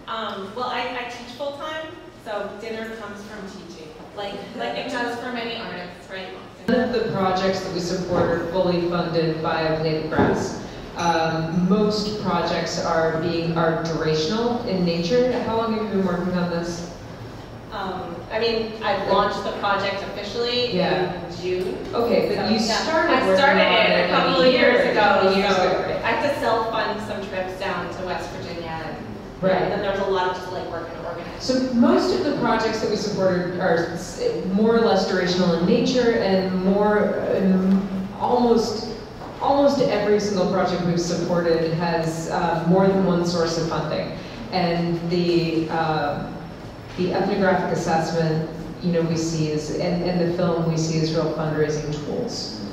from? Um, well, I, I teach full-time, so dinner comes from teaching, like, like it does for many artists, right? None of the projects that we support are fully funded by A Blade of Grass. Um, most projects are being are durational in nature. How long have you been working on this? Um, I mean, I launched the project officially yeah. in June. Okay, but so, you started yeah. I started it a couple of years ago. You know, I had to self-fund some trips down to West Virginia. And, right. And then there's a lot of just like work and organizing. So most of the projects that we supported are more or less durational in nature, and more and almost. Almost every single project we've supported has uh, more than one source of funding, and the uh, the ethnographic assessment, you know, we see is and, and the film we see as real fundraising tools.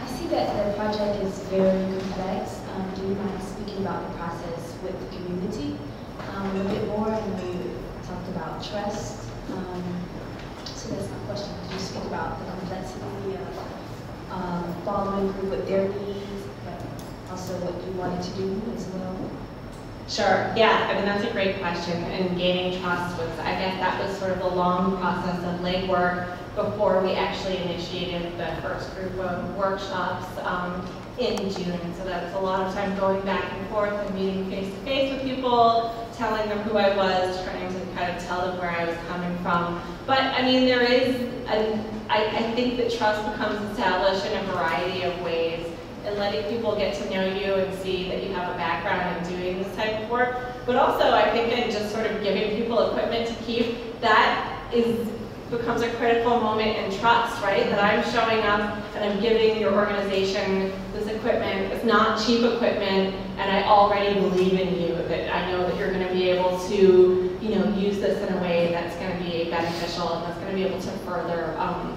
I see that the project is very complex. Um, do you mind speaking about the process with the community um, a little bit more? And you talked about trust. Um, so that's my question. Could you speak about the complexity of Um, following through with their needs, but also what you wanted to do as well? Sure, yeah, I mean, that's a great question. And gaining trust was, I guess that was sort of a long process of legwork before we actually initiated the first group of workshops um, in June. And so that was a lot of time going back and forth and meeting face to face with people, telling them who I was, trying to kind of tell them where I was coming from. But I mean, there is a I, I think that trust becomes established in a variety of ways, and letting people get to know you and see that you have a background in doing this type of work. But also, I think in just sort of giving people equipment to keep, that is becomes a critical moment in trust, right? That I'm showing up and I'm giving your organization this equipment. It's not cheap equipment, and I already believe in you, that I know that you're going to be able to, you know, use this in a way that's going to be beneficial and that's going to be able to further um,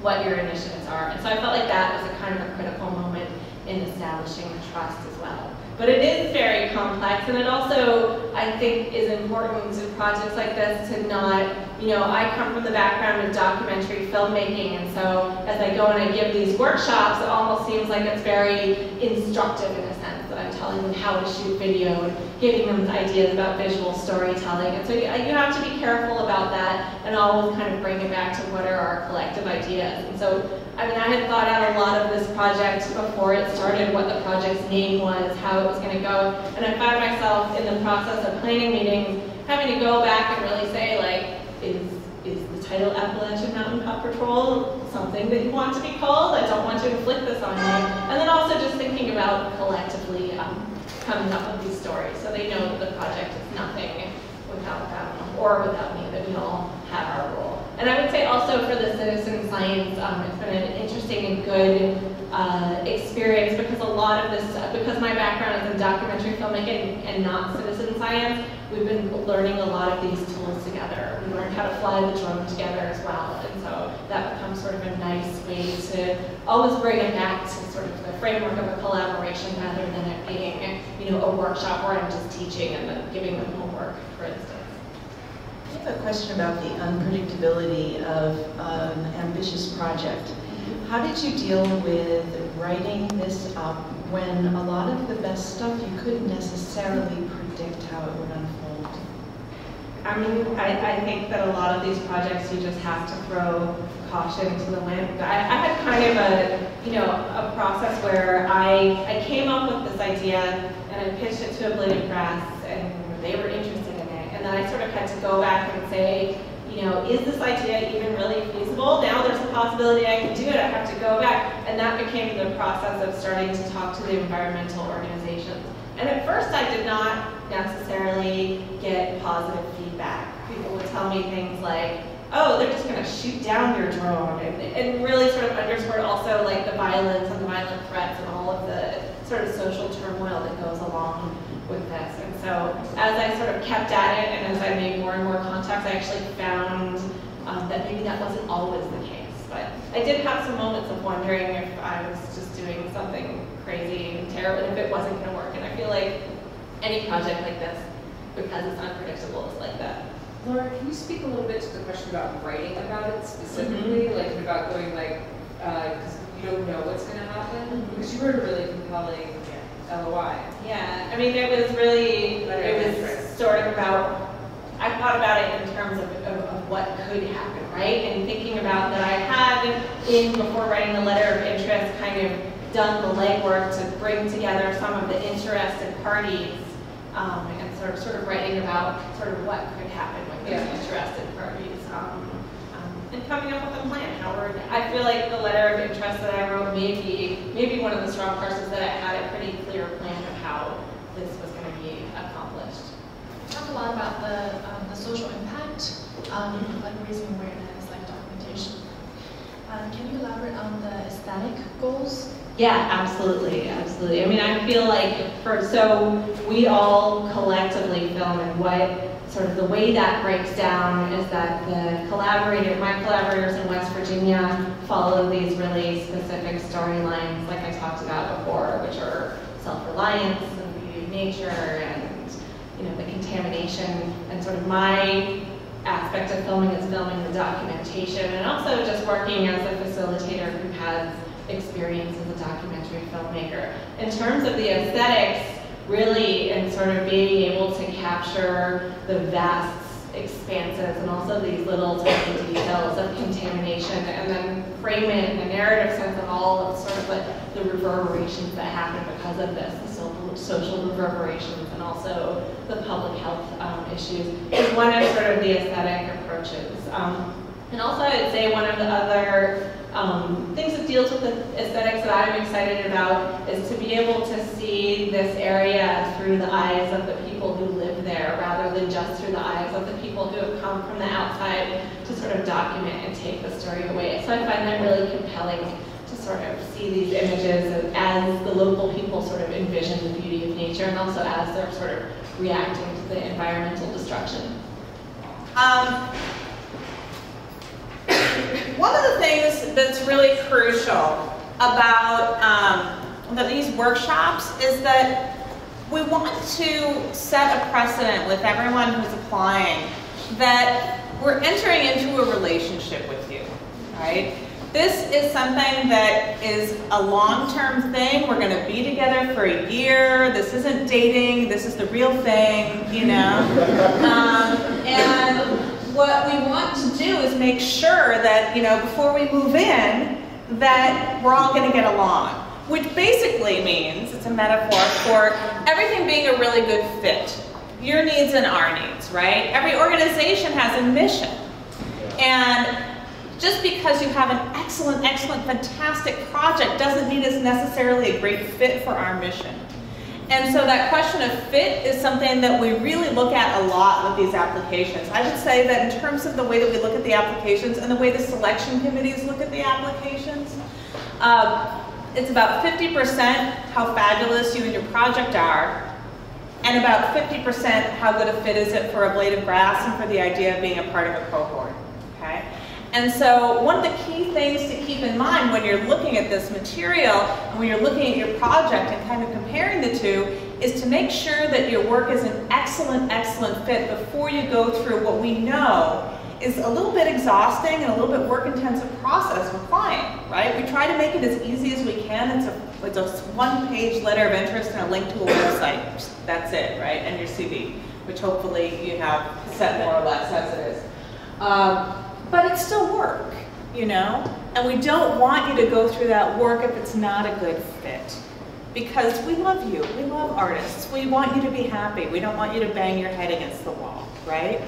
what your initiatives are. And so I felt like that was a kind of a critical moment in establishing the trust as well. But it is very complex, and it also, I think, is important in projects like this to not, you know, I come from the background of documentary filmmaking, and so as I go and I give these workshops, it almost seems like it's very instructive in a sense, that I'm telling them how to shoot video and giving them ideas about visual storytelling. And so you have to be careful about that and always kind of bring it back to what are our collective ideas. And so, I mean, I had thought out a lot of this project before it started, what the project's name was, how it was going to go, and I find myself in the process of planning meetings having to go back and really say, like, is, is the title Appalachian Mountaintop Patrol something that you want to be called? I don't want to inflict this on you. And then also just thinking about collectively um, coming up with these stories so they know that the project is nothing without them or without me, that we all have our role. And I would say also for the citizen science, um, it's been an interesting and good uh, experience, because a lot of this, because my background is in documentary filmmaking and, and not citizen science, we've been learning a lot of these tools together. We learned how to fly the drone together as well, and so that becomes sort of a nice way to always bring it back to sort of the framework of a collaboration rather than it being, you know, a workshop where I'm just teaching and then giving them homework, for instance. I have a question about the unpredictability of an um, ambitious project. How did you deal with writing this up when a lot of the best stuff you couldn't necessarily predict how it would unfold? I mean, I, I think that a lot of these projects you just have to throw caution to the wind. I, I had kind of a, you know, a process where I, I came up with this idea and I pitched it to A Blade of Grass, and they were interested. And then I sort of had to go back and say, you know, is this idea even really feasible? Now there's a possibility I can do it. I have to go back. And that became the process of starting to talk to the environmental organizations. And at first I did not necessarily get positive feedback. People would tell me things like, oh, they're just going to shoot down your drone. And, and really sort of underscored also like the violence and the violent threats and all of the sort of social turmoil that goes along with this. And so as I sort of kept at it and as I made more and more contacts, I actually found um, that maybe that wasn't always the case. But I did have some moments of wondering if I was just doing something crazy and terrible, if it wasn't going to work. And I feel like any project like this, because it's unpredictable, is like that. Laura, can you speak a little bit to the question about writing about it specifically, mm-hmm. like about going like, because uh, you don't know what's going to happen? Mm-hmm. Because you wrote a really compelling L O I. Yeah, I mean, it was really, it was sort of about, I thought about it in terms of, of, of what could happen, right? And thinking about that I had, in before writing the letter of interest, kind of done the legwork to bring together some of the interested parties um, and sort of, sort of writing about sort of what could happen with those yeah. interested parties. Um, and coming up with a plan. How we're, I feel like the letter of interest that I wrote may be maybe one of the strong parts is that I had a pretty clear plan of how this was going to be accomplished. We talked a lot about the, um, the social impact, um, mm-hmm. like raising awareness, like documentation. Um, can you elaborate on the aesthetic goals? Yeah, absolutely, absolutely. I mean, I feel like, for, so we all collectively film, and what sort of the way that breaks down is that the collaborator, my collaborators in West Virginia follow these really specific storylines like I talked about before, which are self-reliance and beauty of nature and, you know, the contamination. And sort of my aspect of filming is filming the documentation and also just working as a facilitator who has experience as a documentary filmmaker. In terms of the aesthetics, really, and sort of being able to capture the vast expanses and also these little tiny details of contamination, and then frame it in a narrative sense of all of sort of like the reverberations that happen because of this, the social reverberations and also the public health um, issues, is one of sort of the aesthetic approaches. Um, and also I would say one of the other Um, things that deals with the aesthetics that I'm excited about is to be able to see this area through the eyes of the people who live there. there rather than just through the eyes of the people who have come from the outside to sort of document and take the story away. So I find that really compelling to sort of see these images as the local people sort of envision the beauty of nature and also as they're sort of reacting to the environmental destruction. Um, one of the things that's really crucial about um, the, these workshops is that we want to set a precedent with everyone who's applying that we're entering into a relationship with you, right? This is something that is a long-term thing. We're gonna be together for a year. This isn't dating, this is the real thing, you know? um, and what we want to do is make sure that, you know, before we move in, that we're all gonna get along. Which basically means, it's a metaphor for everything being a really good fit. Your needs and our needs, right? Every organization has a mission. And just because you have an excellent, excellent, fantastic project doesn't mean it's necessarily a great fit for our mission. And so that question of fit is something that we really look at a lot with these applications. I would say that in terms of the way that we look at the applications and the way the selection committees look at the applications, um, it's about fifty percent how fabulous you and your project are, and about fifty percent how good a fit is it for A Blade of Grass and for the idea of being a part of a cohort, okay? And so one of the key things to keep in mind when you're looking at this material, and when you're looking at your project and kind of comparing the two, is to make sure that your work is an excellent, excellent fit before you go through what we know is a little bit exhausting and a little bit work-intensive process with client, right? We try to make it as easy as we can. It's a, it's a one-page letter of interest and a link to a website. That's it, right? And your C V, which hopefully you have set more or less as it is. Um, but it's still work, you know? And we don't want you to go through that work if it's not a good fit. Because we love you, we love artists. We want you to be happy. We don't want you to bang your head against the wall, right?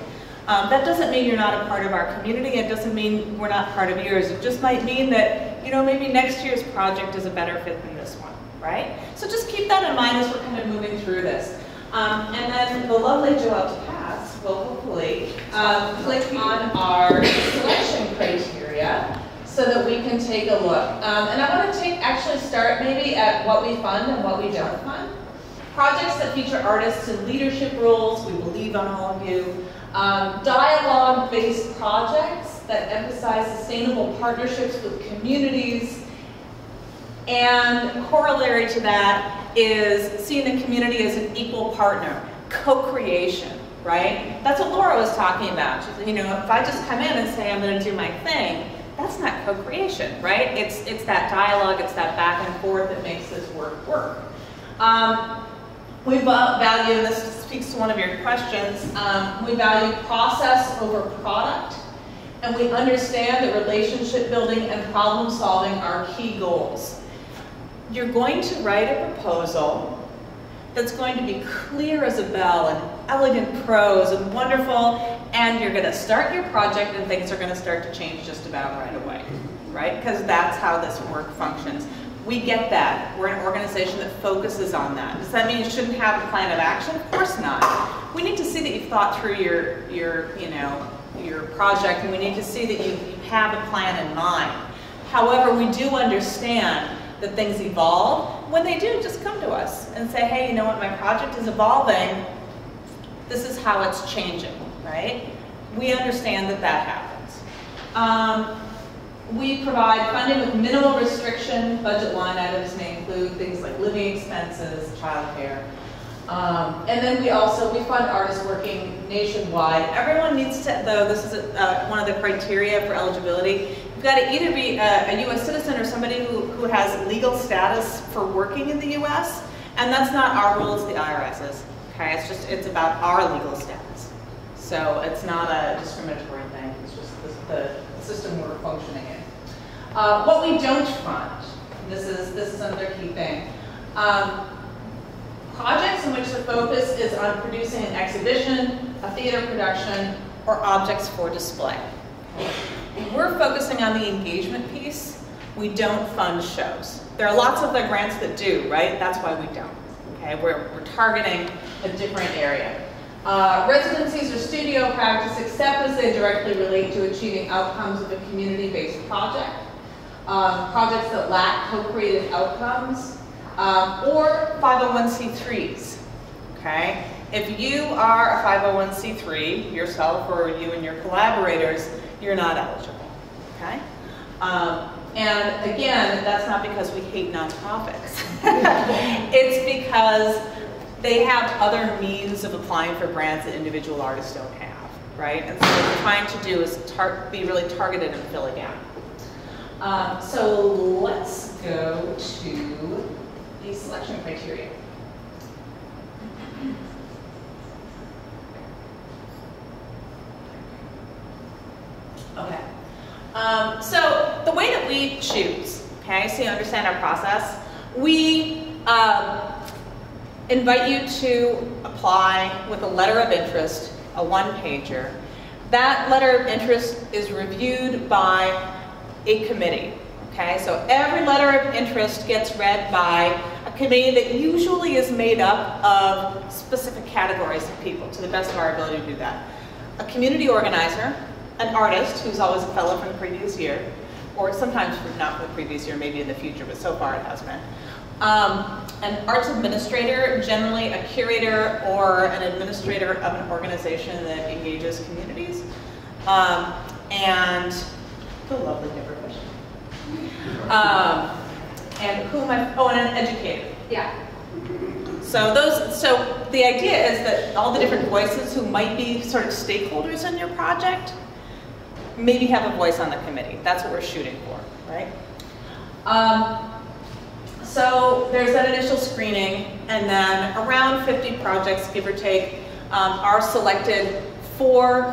Um, that doesn't mean you're not a part of our community. It doesn't mean we're not part of yours. It just might mean that, you know, maybe next year's project is a better fit than this one, right? So just keep that in mind as we're kind of moving through this. Um, and then the lovely Joelle Tapass will hopefully um, click on our selection criteria so that we can take a look. Um, and I want to take actually start maybe at what we fund and what we don't fund. Projects that feature artists in leadership roles, we believe on all of you. Um, dialogue-based projects that emphasize sustainable partnerships with communities, and corollary to that is seeing the community as an equal partner, co-creation, right? That's what Laura was talking about. You know, if I just come in and say I'm going to do my thing, that's not co-creation, right? It's, it's that dialogue, it's that back and forth that makes this work work. Um, we value this. Speaks to one of your questions. Um, we value process over product, and we understand that relationship building and problem solving are key goals. You're going to write a proposal that's going to be clear as a bell and elegant prose and wonderful, and you're going to start your project and things are going to start to change just about right away, right? Because that's how this work functions. We get that. We're an organization that focuses on that. Does that mean you shouldn't have a plan of action? Of course not. We need to see that you've thought through your, your, you know, your project, and we need to see that you, you have a plan in mind. However, we do understand that things evolve. When they do, just come to us and say, hey, you know what, my project is evolving. This is how it's changing, right? We understand that that happens. Um, We provide funding with minimal restriction. Budget line items may include things like living expenses, childcare. Um, and then we also, we fund artists working nationwide. Everyone needs to, though, this is a, uh, one of the criteria for eligibility. You've got to either be a, a U S citizen or somebody who, who has legal status for working in the U S. And that's not our rule, it's the IRS's. Okay, it's just, it's about our legal status. So it's not a discriminatory thing, it's just the, the system we're functioning in. Uh, what we don't fund, this is this is another key thing. Um, projects in which the focus is on producing an exhibition, a theater production, or objects for display. We're focusing on the engagement piece. We don't fund shows. There are lots of the grants that do, right? That's why we don't. Okay, we're we're targeting a different area. Uh, residencies or studio practice except as they directly relate to achieving outcomes of a community-based project, um, projects that lack co-created outcomes, um, or five oh one c threes, okay? If you are a five oh one c three yourself or you and your collaborators, you're not eligible, okay? Um, and again, that's not because we hate nonprofits. It's because they have other means of applying for grants that individual artists don't have, right? And so what we're trying to do is tar be really targeted and fill a gap. Um, so let's go to the selection criteria. Okay. Um, so the way that we choose, okay, so you understand our process, we, um, invite you to apply with a letter of interest, a one-pager. That letter of interest is reviewed by a committee, okay? So every letter of interest gets read by a committee that usually is made up of specific categories of people, to the best of our ability to do that. A community organizer, an artist who's always a fellow from the previous year, or sometimes not from the previous year, maybe in the future, but so far it has been. Um, an arts administrator, generally a curator or an administrator of an organization that engages communities. Um, and the lovely Deborah Fisher. Um, and who am I? Oh, and an educator. Yeah. So those. So the idea is that all the different voices who might be sort of stakeholders in your project maybe have a voice on the committee. That's what we're shooting for, right? Um, So there's that initial screening, and then around fifty projects, give or take, um, are selected for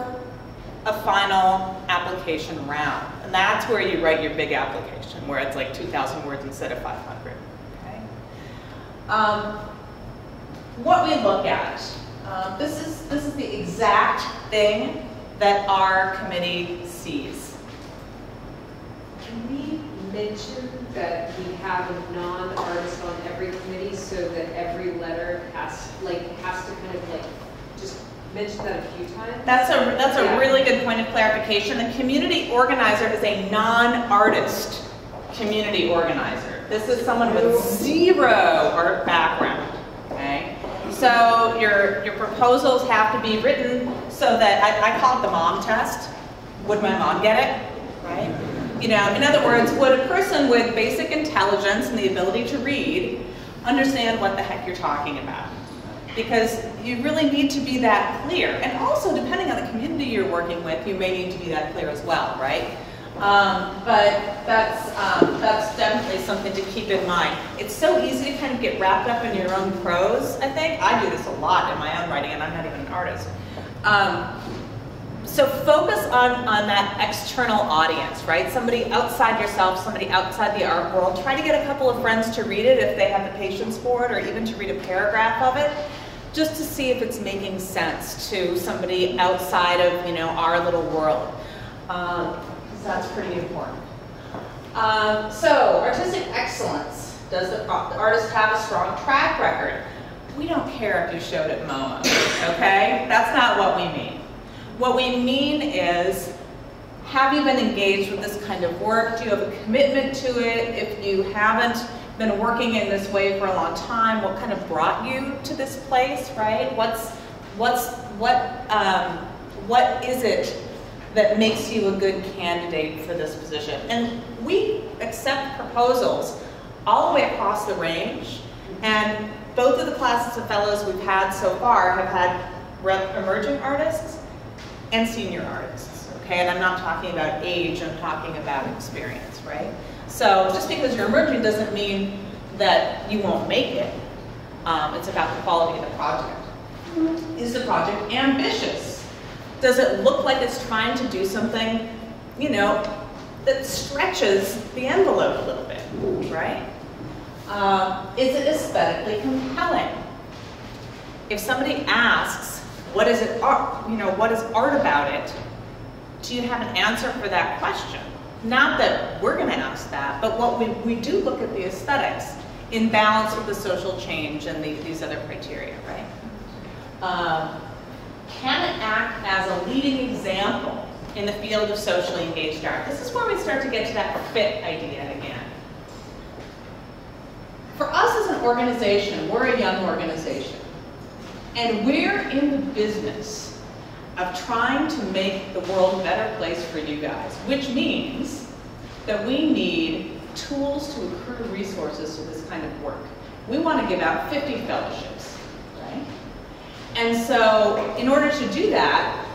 a final application round. And that's where you write your big application, where it's like two thousand words instead of five hundred. Okay? Um, what we look at, uh, this is, this is the exact thing that our committee sees. Can we mention that we have a non-artist on every committee so that every letter has like has to kind of like just mention that a few times? That's a that's yeah. a really good point of clarification. The community organizer is a non-artist community organizer. This is someone with zero art background. Okay. So your your proposals have to be written so that I, I call it the mom test. Would my mom get it? Right? You know, in other words, would a person with basic intelligence and the ability to read understand what the heck you're talking about? Because you really need to be that clear. And also, depending on the community you're working with, you may need to be that clear as well, right? Um, but that's, um, that's definitely something to keep in mind. It's so easy to kind of get wrapped up in your own prose, I think. I do this a lot in my own writing, and I'm not even an artist. Um, So focus on, on that external audience, right? Somebody outside yourself, somebody outside the art world. Try to get a couple of friends to read it if they have the patience for it, or even to read a paragraph of it, just to see if it's making sense to somebody outside of, you know, our little world. Um, because that's pretty important. Um, so artistic excellence. Does the, the artist have a strong track record? We don't care if you showed at MoMA, okay? That's not what we mean. What we mean is, have you been engaged with this kind of work? Do you have a commitment to it? If you haven't been working in this way for a long time, what kind of brought you to this place, right? What's, what's, what, um, what is it that makes you a good candidate for this position? And we accept proposals all the way across the range, and both of the classes of fellows we've had so far have had emerging artists and senior artists, okay? And I'm not talking about age, I'm talking about experience, right? So just because you're emerging doesn't mean that you won't make it. Um, it's about the quality of the project. Is the project ambitious? Does it look like it's trying to do something, you know, that stretches the envelope a little bit, right? Uh, is it aesthetically compelling? If somebody asks, what is it art, you know, what is art about it? Do you have an answer for that question? Not that we're gonna ask that, but what we, we do look at the aesthetics in balance with the social change and the, these other criteria, right? Um, can it act as a leading example in the field of socially engaged art? This is where we start to get to that fit idea again. For us as an organization, we're a young organization, and we're in the business of trying to make the world a better place for you guys, which means that we need tools to accrue resources to this kind of work. We want to give out fifty fellowships, right? And so in order to do that,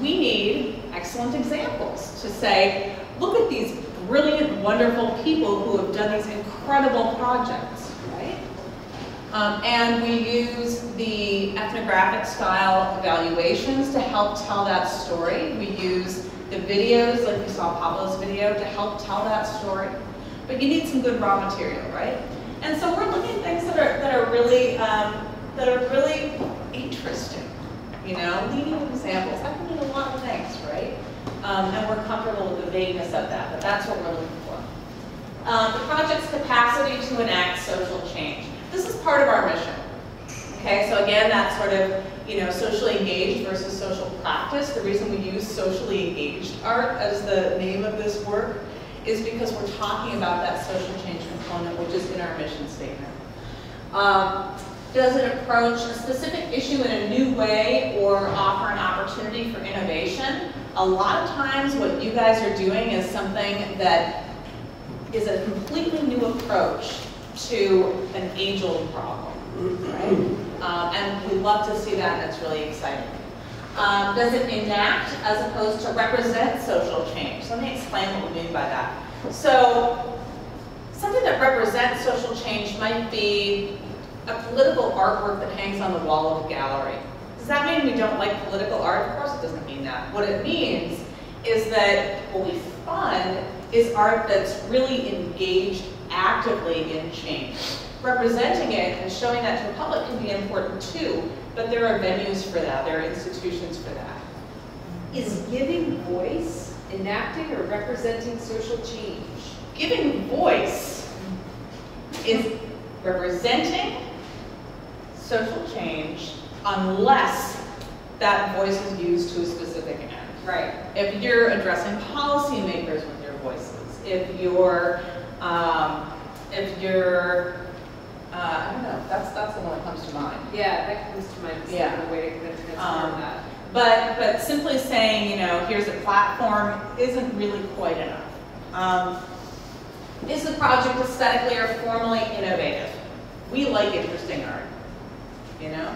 we need excellent examples to say, look at these brilliant, wonderful people who have done these incredible projects, right? Um, and we use the ethnographic style evaluations to help tell that story. We use the videos, like we saw Pablo's video, to help tell that story. But you need some good raw material, right? And so we're looking at things that are that are really um, that are really interesting, you know, leading examples. That can mean a lot of things, right? Um, and we're comfortable with the vagueness of that, but that's what we're looking for. Um, the project's capacity to enact social change. This is part of our mission. Okay, so again, that sort of, you know, socially engaged versus social practice. The reason we use socially engaged art as the name of this work is because we're talking about that social change component, which is in our mission statement. Um, does it approach a specific issue in a new way or offer an opportunity for innovation? A lot of times what you guys are doing is something that is a completely new approach to an age-old problem, right? Um, and we love to see that, and it's really exciting. Um, does it enact as opposed to represent social change? So let me explain what we mean by that. So something that represents social change might be a political artwork that hangs on the wall of a gallery. Does that mean we don't like political art? Of course it doesn't mean that. What it means is that what we fund is art that's really engaged actively in change. Representing it and showing that to the public can be important too, but there are venues for that, there are institutions for that. Is giving voice enacting or representing social change? Giving voice is representing social change unless that voice is used to a specific end. Right. If you're addressing policymakers with your voices, if you're, um, if you're, Uh, I don't know. That's that's the one that comes to mind. Yeah, that comes to mind. Yeah, the way to get um, that. But but simply saying, you know, here's a platform isn't really quite enough. Um, is the project aesthetically or formally innovative? We like interesting art, you know.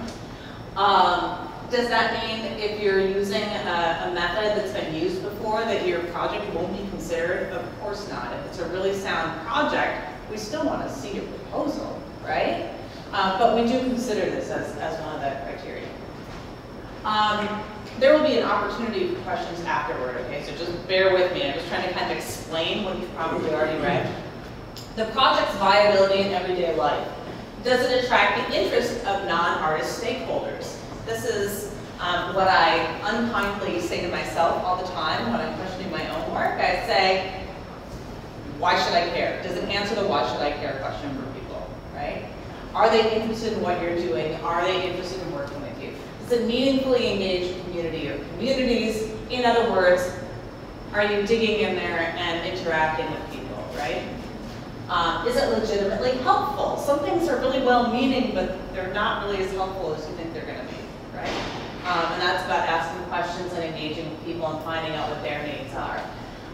Um, does that mean if you're using a, a method that's been used before that your project won't be considered? Of course not. If it's a really sound project, we still want to see your proposal. Right? Uh, but we do consider this as, as one of the criteria. Um, there will be an opportunity for questions afterward, okay? So just bear with me. I'm just trying to kind of explain what you've probably already read. The project's viability in everyday life. Does it attract the interest of non-artist stakeholders? This is um, what I unkindly say to myself all the time when I'm questioning my own work. I say, why should I care? Does it answer the why should I care question? Right? Are they interested in what you're doing? Are they interested in working with you? Is it meaningfully engaged community or communities? In other words, are you digging in there and interacting with people, right? Um, is it legitimately helpful? Some things are really well-meaning, but they're not really as helpful as you think they're going to be, right? Um, and that's about asking questions and engaging with people and finding out what their needs are.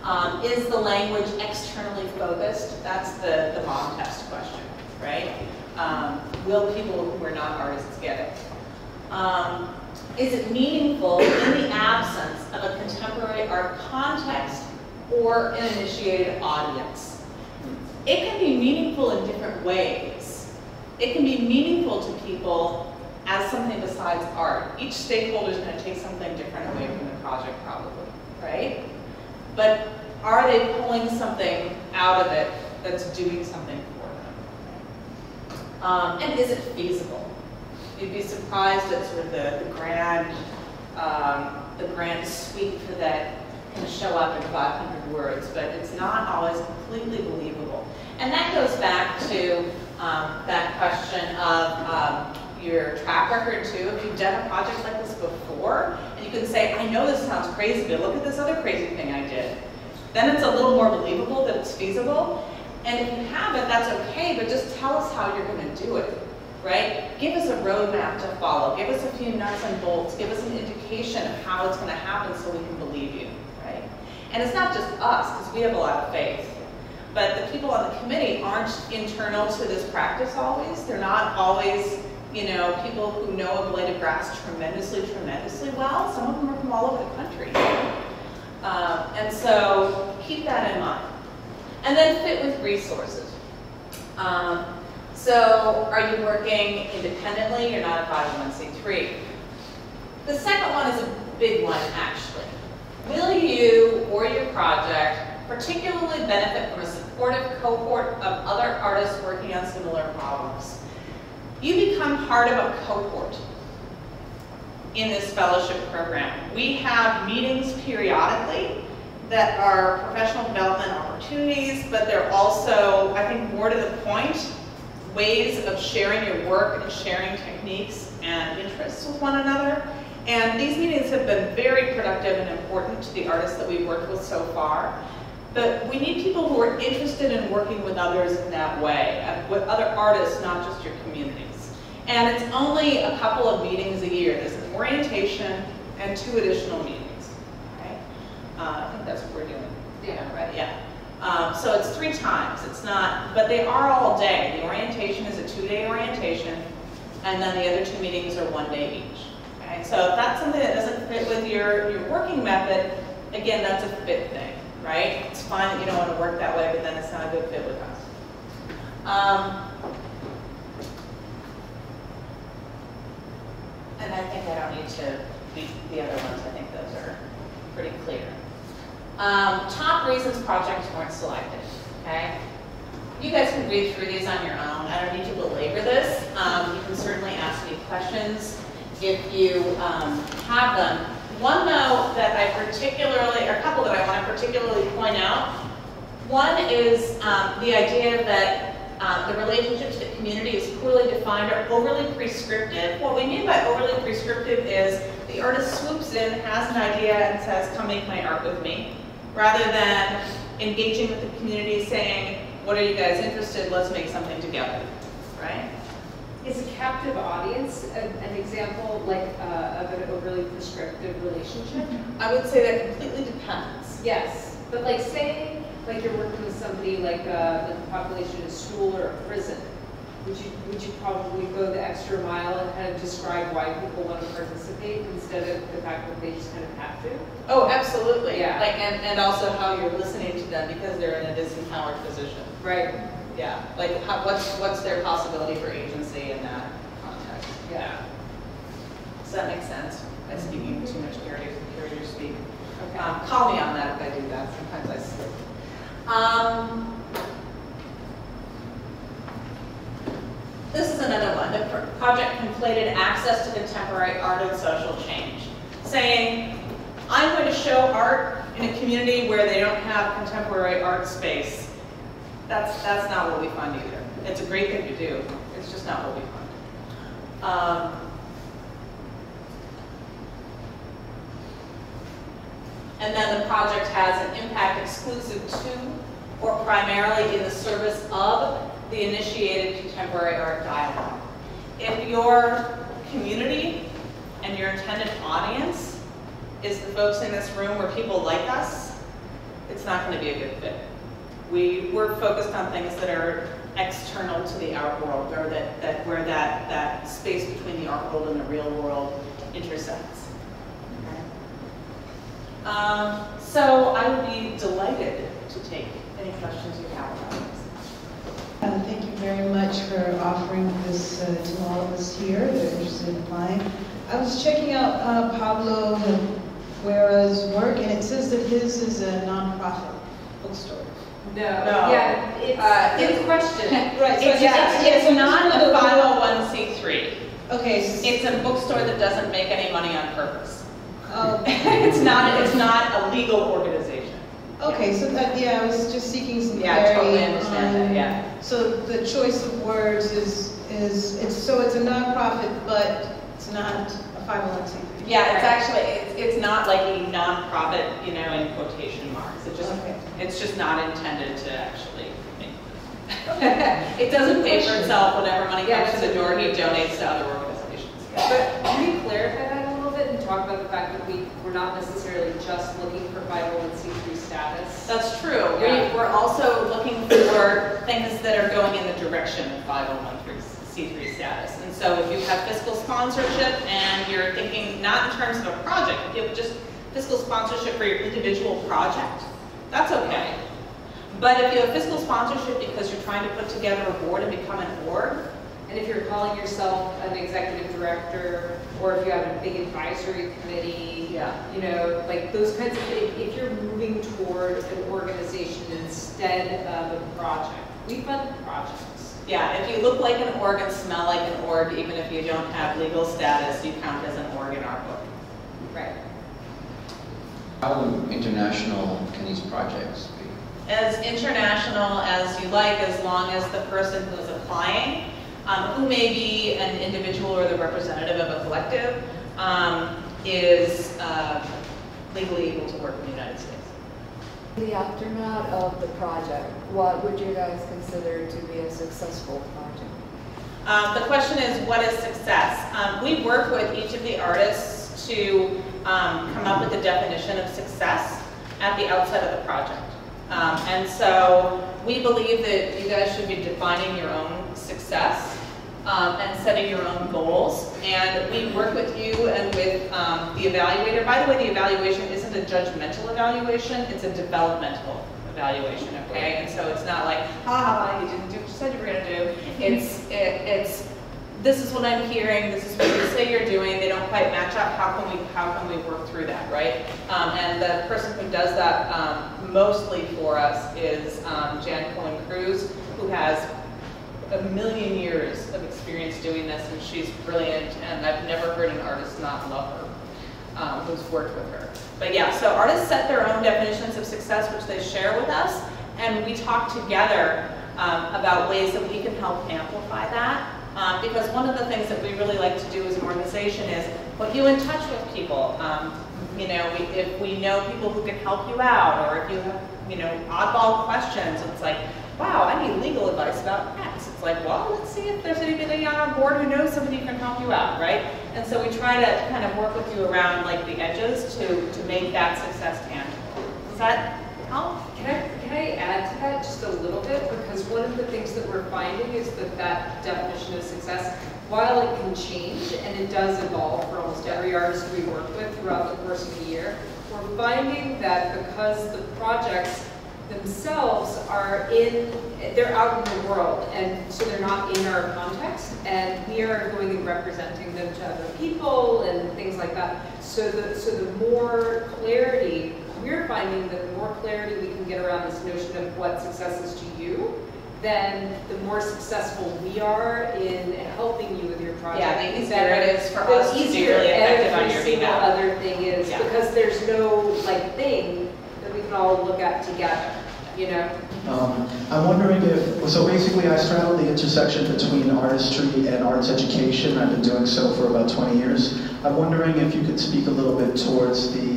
Um, is the language externally focused? That's the, the mom test question. Right? Um, will people who are not artists get it? Um, is it meaningful in the absence of a contemporary art context or an initiated audience? It can be meaningful in different ways. It can be meaningful to people as something besides art. Each stakeholder is going to take something different away from the project probably, right? But are they pulling something out of it that's doing something? Um, and is it feasible? You'd be surprised at sort of the, the grand, um, the grand sweep that can show up in five hundred words, but it's not always completely believable. And that goes back to um, that question of, um, your track record too. If you've done a project like this before, and you can say, I know this sounds crazy, but look at this other crazy thing I did. Then it's a little more believable that it's feasible. And if you haven't, that's okay, but just tell us how you're gonna do it, right? Give us a roadmap to follow. Give us a few nuts and bolts. Give us an indication of how it's gonna happen so we can believe you, right? And it's not just us, because we have a lot of faith. But the people on the committee aren't internal to this practice always. They're not always, you know, people who know A Blade of Grass tremendously, tremendously well. Some of them are from all over the country. Um, and so keep that in mind. And then fit with resources. Um, so are you working independently? You're not a five oh one c three. The second one is a big one, actually. Will you or your project particularly benefit from a supportive cohort of other artists working on similar problems? You become part of a cohort in this fellowship program. We have meetings periodically that are professional development opportunities, but they're also, I think, more to the point, ways of sharing your work and sharing techniques and interests with one another. And these meetings have been very productive and important to the artists that we've worked with so far. But we need people who are interested in working with others in that way, with other artists, not just your communities. And it's only a couple of meetings a year. There's an orientation and two additional meetings. Uh, I think that's what we're doing. Yeah, right. Yeah. Um, so it's three times. It's not, but they are all day. The orientation is a two-day orientation, and then the other two meetings are one day each. Okay. So if that's something that doesn't fit with your your working method, again, that's a fit thing, right? It's fine that you don't want to work that way, but then it's not a good fit with us. Um, and I think I don't need to beat the other ones. I think those are pretty clear. Um, top reasons projects weren't selected, okay? You guys can read through these on your own. I don't need to belabor this. Um, you can certainly ask me questions if you um, have them. One though that I particularly, or a couple that I want to particularly point out. One is um, the idea that um, the relationship to the community is poorly defined or overly prescriptive. What we mean by overly prescriptive is the artist swoops in, has an idea, and says, come make my art with me. Rather than engaging with the community, saying, what are you guys interested in? Let's make something together, right? Is a captive audience an, an example like uh, of an overly prescriptive relationship? I would say that completely depends. Yes, but like say, like you're working with somebody like, uh, like the population in a school or a prison, would you, would you probably go the extra mile and kind of describe why people want to participate instead of the fact that they just kind of have to? Oh, absolutely. Yeah. Like, and, and also how you're listening to them because they're in a disempowered position. Right. Yeah. Like, how, what's, what's their possibility for agency in that context? Yeah. Does that make sense? I'm speaking too much character speak. Okay. Um, call me on that if I do that. Sometimes I slip. Um, This is another one. The project conflated access to contemporary art and social change. Saying, I'm going to show art in a community where they don't have contemporary art space. That's, that's not what we fund either. It's a great thing to do. It's just not what we fund. Um, and then the project has an impact exclusive to or primarily in the service of the initiated contemporary art dialogue. If your community and your intended audience is the folks in this room where people like us, it's not going to be a good fit. We, we're focused on things that are external to the art world, or that, that where that, that space between the art world and the real world intersects. Okay. Um, so I would be delighted to take any questions you have about it. Uh, thank you very much for offering this uh, to all of us here that are interested in applying. I was checking out uh, Pablo Guerra's work, and it says that his is a nonprofit bookstore. No. no. Yeah, it's uh, in question. Right. So it's, yeah, it's, it's not a five oh one c three. Okay. So it's a bookstore that doesn't make any money on purpose. Oh. it's not. It's not a legal organization. Okay, so that, yeah, I was just seeking some clarity. Yeah, I totally understand um, that, yeah. So the choice of words is, is it's, so it's a nonprofit, but it's not a five oh one c three. Yeah, it's actually, it's, it's not like a nonprofit, you know, in quotation marks. It just, okay. It's just not intended to actually make money. It doesn't pay for itself. Whatever money yeah, comes to the door, he donates to other organizations. But can we clarify that a little bit and talk about the fact that we, we're not necessarily just looking for five oh one c three status? That's true. Yeah. We, we're also looking for things that are going in the direction of five oh one c three status. And so if you have fiscal sponsorship and you're thinking not in terms of a project, if you have just fiscal sponsorship for your individual project, that's okay. But if you have fiscal sponsorship because you're trying to put together a board and become an org, and if you're calling yourself an executive director, or if you have a big advisory committee, yeah. you know, like those kinds of things, if you're moving towards an organization instead of a project, we fund projects. Yeah, if you look like an org and smell like an org, even if you don't have legal status, you count as an org in our book. Right. How international can these projects be? As international as you like, as long as the person who is applying, um, who may be an individual or the representative of a collective, um, is uh, legally able to work in the United States. The aftermath of the project, what would you guys consider to be a successful project? Um, the question is, what is success? Um, we work with each of the artists to um, come up with the definition of success at the outset of the project. Um, and so we believe that you guys should be defining your own success um, and setting your own goals. And we work with you and with um, the evaluator. By the way, the evaluation is a judgmental evaluation, it's a developmental evaluation, okay? And so it's not like, ha, ah, you didn't do what you said you were gonna do. It's, it, it's, this is what I'm hearing, this is what you say you're doing, they don't quite match up, how can we, how can we work through that, right? Um, and the person who does that um, mostly for us is um, Jan Cohen-Cruz, who has a million years of experience doing this, and she's brilliant, and I've never heard an artist not love her. Um, who's worked with her. But yeah, so artists set their own definitions of success, which they share with us, and we talk together um, about ways that we can help amplify that. Um, because one of the things that we really like to do as an organization is put you in touch with people. Um, you know, we, if we know people who can help you out, or if you have, you know, oddball questions, it's like, wow, I need legal advice about X. It's like, well, let's see if there's anybody on our board who knows somebody who can help you out, right? And so we try to kind of work with you around like the edges to, to make that success tangible. Does that help? Can I, can I add to that just a little bit? Because one of the things that we're finding is that that definition of success, while it can change, and it does evolve for almost every artist we work with throughout the course of the year, we're finding that because the projects themselves are in, they're out in the world, and so they're not in our context, and we are going and representing them to other people and things like that. So the, so the more clarity, we're finding that the more clarity we can get around this notion of what success is to you, then the more successful we are in helping you with your project. Yeah, the easier it is for us to be really effective on your feedback. The other thing is, yeah. because there's no like thing that we can all look at together, you know? Um, I'm wondering if, so basically I straddle the intersection between artistry and arts education. I've been doing so for about twenty years. I'm wondering if you could speak a little bit towards the,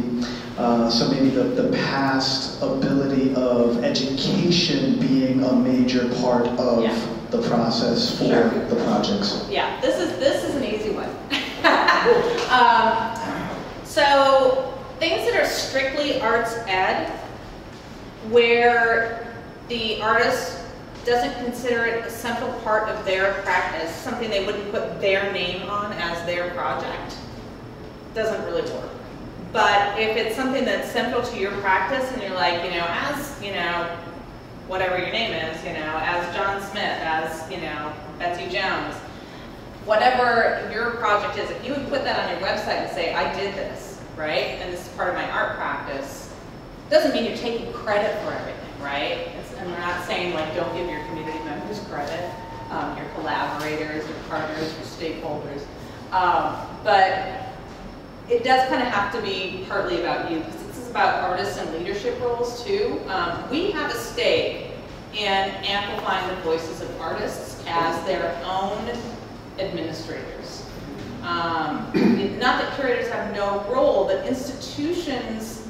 uh, so maybe the, the past ability of education being a major part of yeah. the process for sure. the projects. Yeah, this is, this is an easy one. um, so things that are strictly arts ed, where the artist doesn't consider it a central part of their practice, something they wouldn't put their name on as their project, doesn't really work. But if it's something that's central to your practice and you're like, you know, as, you know, whatever your name is, you know, as John Smith, as, you know, Betsy Jones, whatever your project is, if you would put that on your website and say, I did this, right, and this is part of my art practice, doesn't mean you're taking credit for everything, right? It's, and we're not saying, like, don't give your community members credit, um, your collaborators, your partners, your stakeholders. Um, but it does kind of have to be partly about you, because it's is about artists and leadership roles too. Um, we have a stake in amplifying the voices of artists as their own administrators. Um, not that curators have no role, but institutions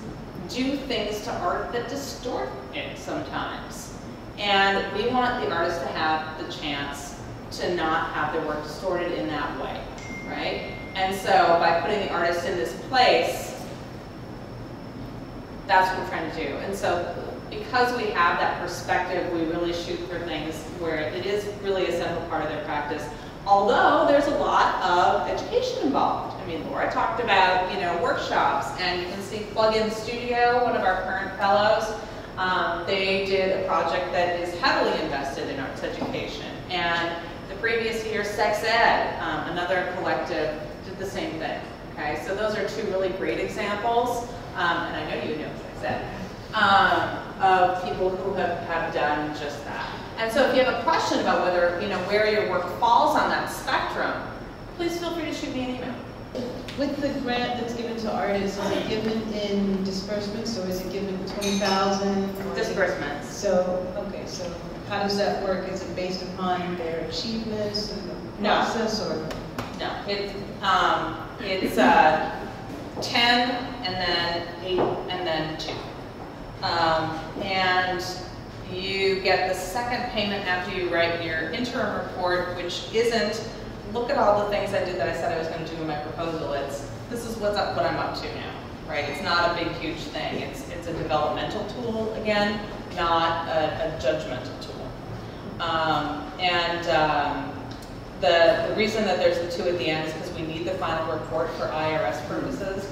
do things to art that distort it sometimes. And we want the artists to have the chance to not have their work distorted in that way, right? And so by putting the artist in this place, that's what we're trying to do. And so because we have that perspective, we really shoot for things where it is really a central part of their practice. Although there's a lot of education involved. I mean, Laura talked about, you know, workshops, and you can see Plug-in Studio, one of our current fellows, um, they did a project that is heavily invested in arts education. And the previous year, Sex Ed, um, another collective, did the same thing. Okay, so those are two really great examples, um, and I know you know Sex Ed, um, of people who have, have done just that. And so if you have a question about whether, you know, where your work falls on that spectrum, please feel free to shoot me an email. With the grant that's given to artists, is it given in disbursements, or is it given twenty thousand? Disbursements. So, okay, so how does that work? Is it based upon their achievements and the process, no. or? No, it, um, it's uh, ten, and then eight, and then two. Um, and you get the second payment after you write your interim report, which isn't, look at all the things I did that I said I was going to do in my proposal. It's, this is what's up, what I'm up to now, right? It's not a big, huge thing. It's, it's a developmental tool, again, not a, a judgmental tool. Um, and um, the, the reason that there's the two at the end is because we need the final report for I R S purposes.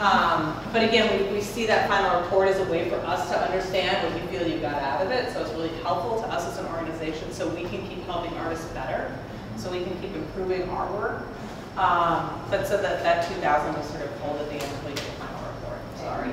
Um, but again, we, we see that final report as a way for us to understand what you feel you got out of it, so it's really helpful to us as an organization so we can keep helping artists better, so we can keep improving our work. Um, but so that, that two thousand was sort of pulled at the end of the final report, sorry.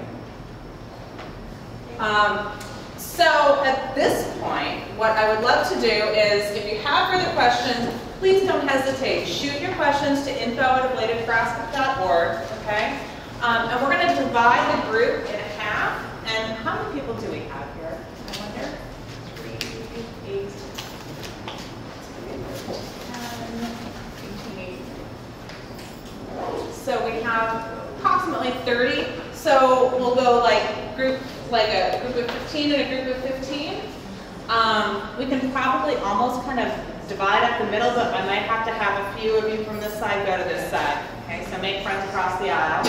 Um, so at this point, what I would love to do is, if you have further questions, please don't hesitate. Shoot your questions to info at a blade of grass dot org, okay? Um, and we're going to divide the group in half. And how many people do we have here? I wonder. Three, eight. Um, so we have approximately thirty. So we'll go like group, like a group of fifteen and a group of fifteen. Um, we can probably almost kind of divide up the middle, but I might have to have a few of you from this side go to this side. Okay, so make friends across the aisle.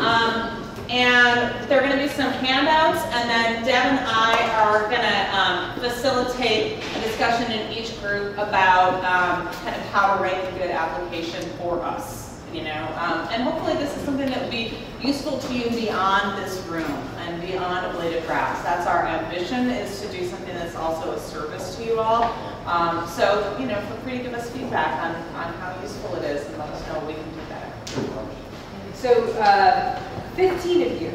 Um, and there are going to be some handouts, and then Deb and I are going to um, facilitate a discussion in each group about um, kind of how to write a good application for us, you know. Um, and hopefully this is something that will be useful to you beyond this room and beyond A Blade of Grass. That's our ambition, is to do something that's also a service to you all. Um, so, you know, feel free to give us feedback on, on how useful it is and let us know what we can do. So, uh, fifteen of you,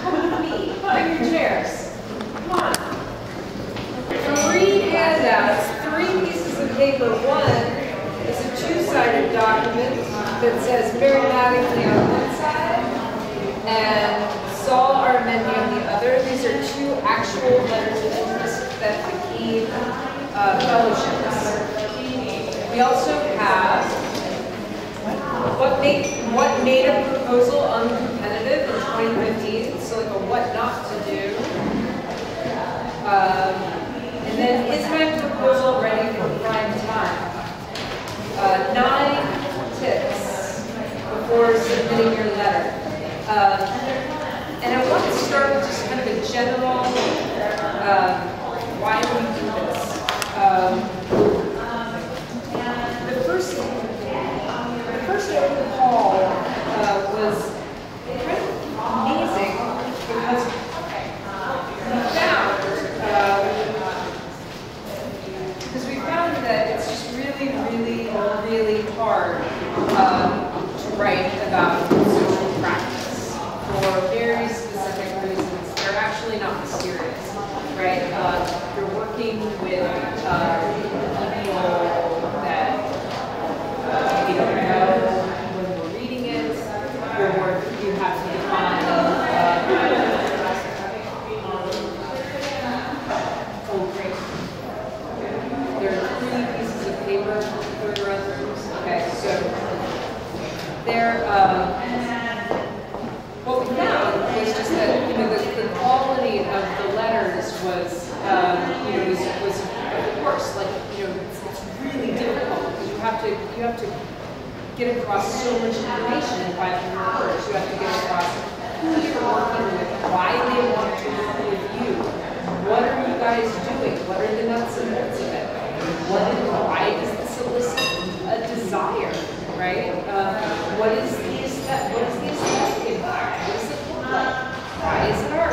come with me, on your chairs, come on. Three handouts, three pieces of paper. One is a two-sided document that says Mary Mattingly on one side and Saul Armendi on the other. These are two actual letters of interest that became uh, fellowships. We also have What, made, what made a proposal uncompetitive in twenty fifteen? So like a what not to do. Um, and then is my proposal ready for prime time? Uh, nine tips before submitting your letter. Um, and I want to start with just kind of a general um, why do we do this? Um, the first thing. The first open call uh, was kind of amazing because we found, because um, we found that it's just really, really, really hard um, to write about social practice for very specific reasons. They're actually not mysterious, right? Uh, you're working with uh, people that uh, you don't know. When we're reading it, your work, you have to define uh, get across so much information in five hundred words. You have to get across who you're working with, why they want to work with you, what are you guys doing, what are the nuts and bolts of it, what is, why is this illicit a desire, right? Uh, what is the aesthetic, what is the aesthetic environment? What does it look like? Why is it art?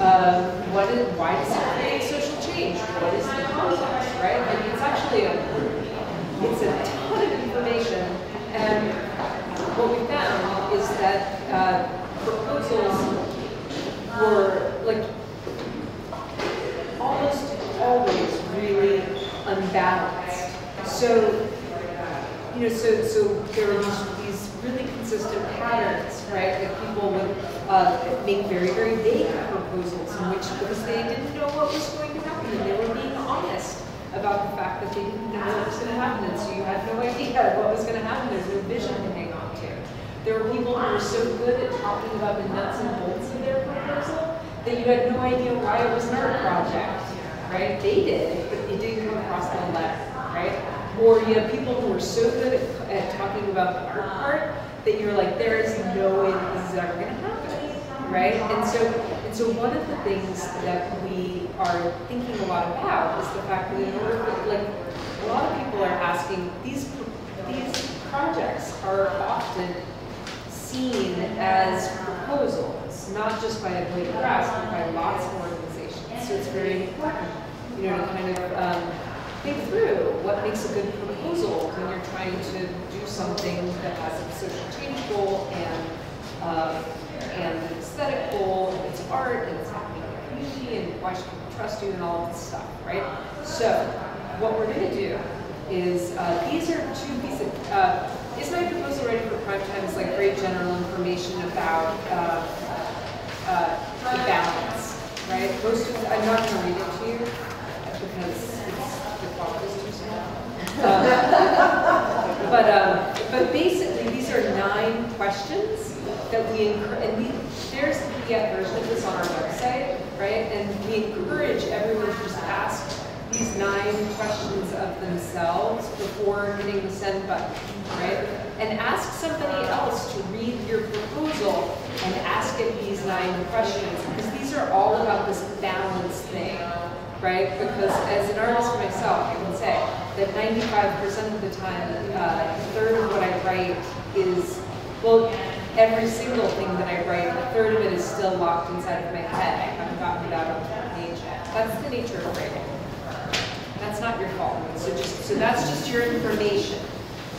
Uh, what is, why does it create social change? What is the context, right? I mean, it's actually a it's a ton of information. And what we found is that uh, proposals were, like, almost always really unbalanced. So, you know, so, so there were these really consistent patterns, right, that people would uh, make very, very vague proposals, in which, because they didn't know what was going to happen, and they were being honest about the fact that they didn't know what was going to happen, and so you had no idea what was going to happen. There's no vision to hang on to. There were people who were so good at talking about the nuts and bolts of their proposal that you had no idea why it was an art project, right? They did, but it didn't come across the left, right? Or you had people who were so good at, at talking about the art part that you were like, there is no way that this is ever going to happen, right? And so, and so one of the things that we are thinking a lot about is the fact that in order for, like, a lot of people are asking, these these projects are often seen as proposals, not just by A Blade of Grass, but by lots of organizations. So it's very important, you know, to kind of um, think through what makes a good proposal when you're trying to do something that has a social change goal and uh, and an aesthetic goal. It's art. It's happening in the community, and why should people trust you and all of this stuff, right? So what we're going to do is uh, these are two pieces. Uh, is my proposal ready for prime time? It's like great general information about uh, uh, the balance, right? Most of the, I'm not going to read it to you because it's, the font is too small. Um, but um, but basically these are nine questions that we and we, there's the P D F version of this on our website, right? And we encourage everyone to just ask these nine questions of themselves before hitting the send button, right? And ask somebody else to read your proposal and ask it these nine questions, because these are all about this balance thing, right? Because as an artist myself, I can say that ninety-five percent of the time, uh, a third of what I write is, well, every single thing that I write, a third of it is still locked inside of my head. I haven't gotten it out of the nature. That's the nature of writing. That's not your fault. So just so that's just your information.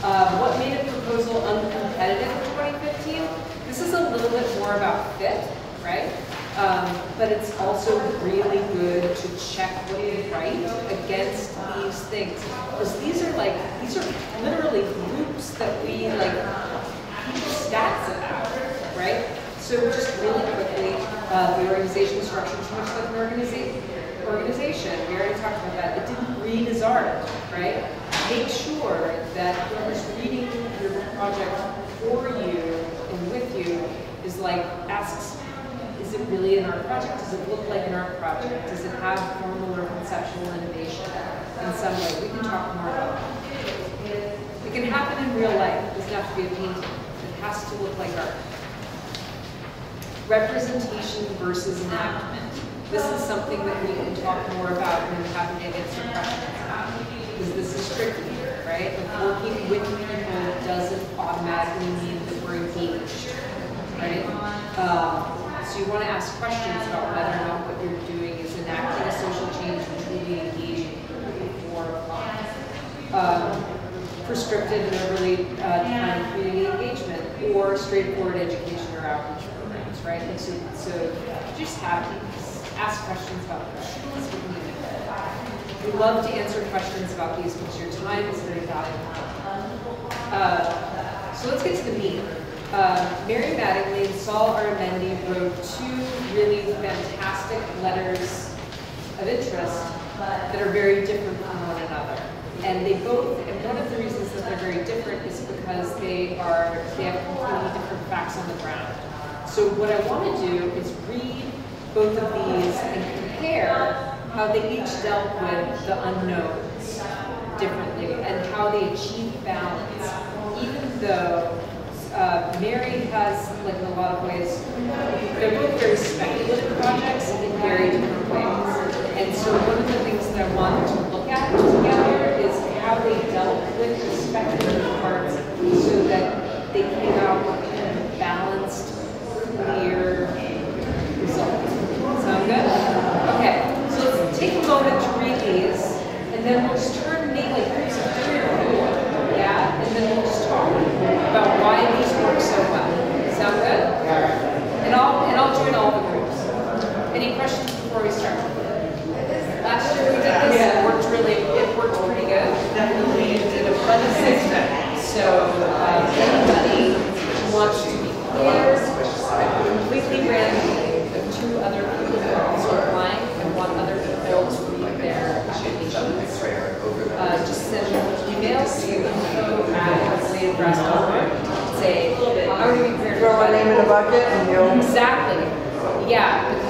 Uh, what made a proposal uncompetitive in twenty fifteen? This is a little bit more about fit, right? Um, but it's also really good to check what you write against these things, because these are like these are literally groups that we like. Stats about, right? So just really quickly, uh, the organization structure is much like an organization. Organization, we already talked about that. It didn't read as art, right? Make sure that whoever's reading your project for you and with you is like asks, is it really an art project? Does it look like an art project? Does it have formal or conceptual innovation in some way? We can talk more about that. It can happen in real life. It doesn't have to be a painting. Has to look like art. Representation versus enactment. This is something that we can talk more about when we have to answer questions about, because this is tricky, right? Like working with people doesn't automatically mean that we're engaged, right? Um, so you want to ask questions about whether or not what you're doing is enacting a social change and truly engaging or not. Um, prescriptive and overly uh, defined community engagement, or straightforward education or outreach programs, right? And so, so just have these, ask questions about questions. We love to answer questions about these because your time is very valuable. Uh, so let's get to the meat. Uh, Mary Mattingly and Saul Armendi wrote two really fantastic letters of interest that are very different from one another. And they both, and one of the reasons that they're very different is because they are, they have completely different facts on the ground. So what I want to do is read both of these and compare how they each dealt with the unknowns differently and how they achieved balance, even though, uh, Mary has, like, in a lot of ways, they're both very speculative projects in very different ways. And so one of the things that I wanted to look at together is how they dealt with the speculative parts so that they came out with a balanced, clear result. Sound good? Okay, so let's take a moment to read these, and then we'll just turn mainly through some three or four, yeah? And then we'll just talk about why these work so well. Sound good? Yeah. And I'll, and I'll join all the groups. Any questions before we start? Last year we did this, yeah. It worked really, it worked pretty good. Definitely, it did a fun system. So, um, anybody who wants to be clear, completely random, if two other people are also applying and want other people to read their applications, uh, just send them an email to info at say, how do you throw my name in a bucket? And you'll... Exactly. Yeah.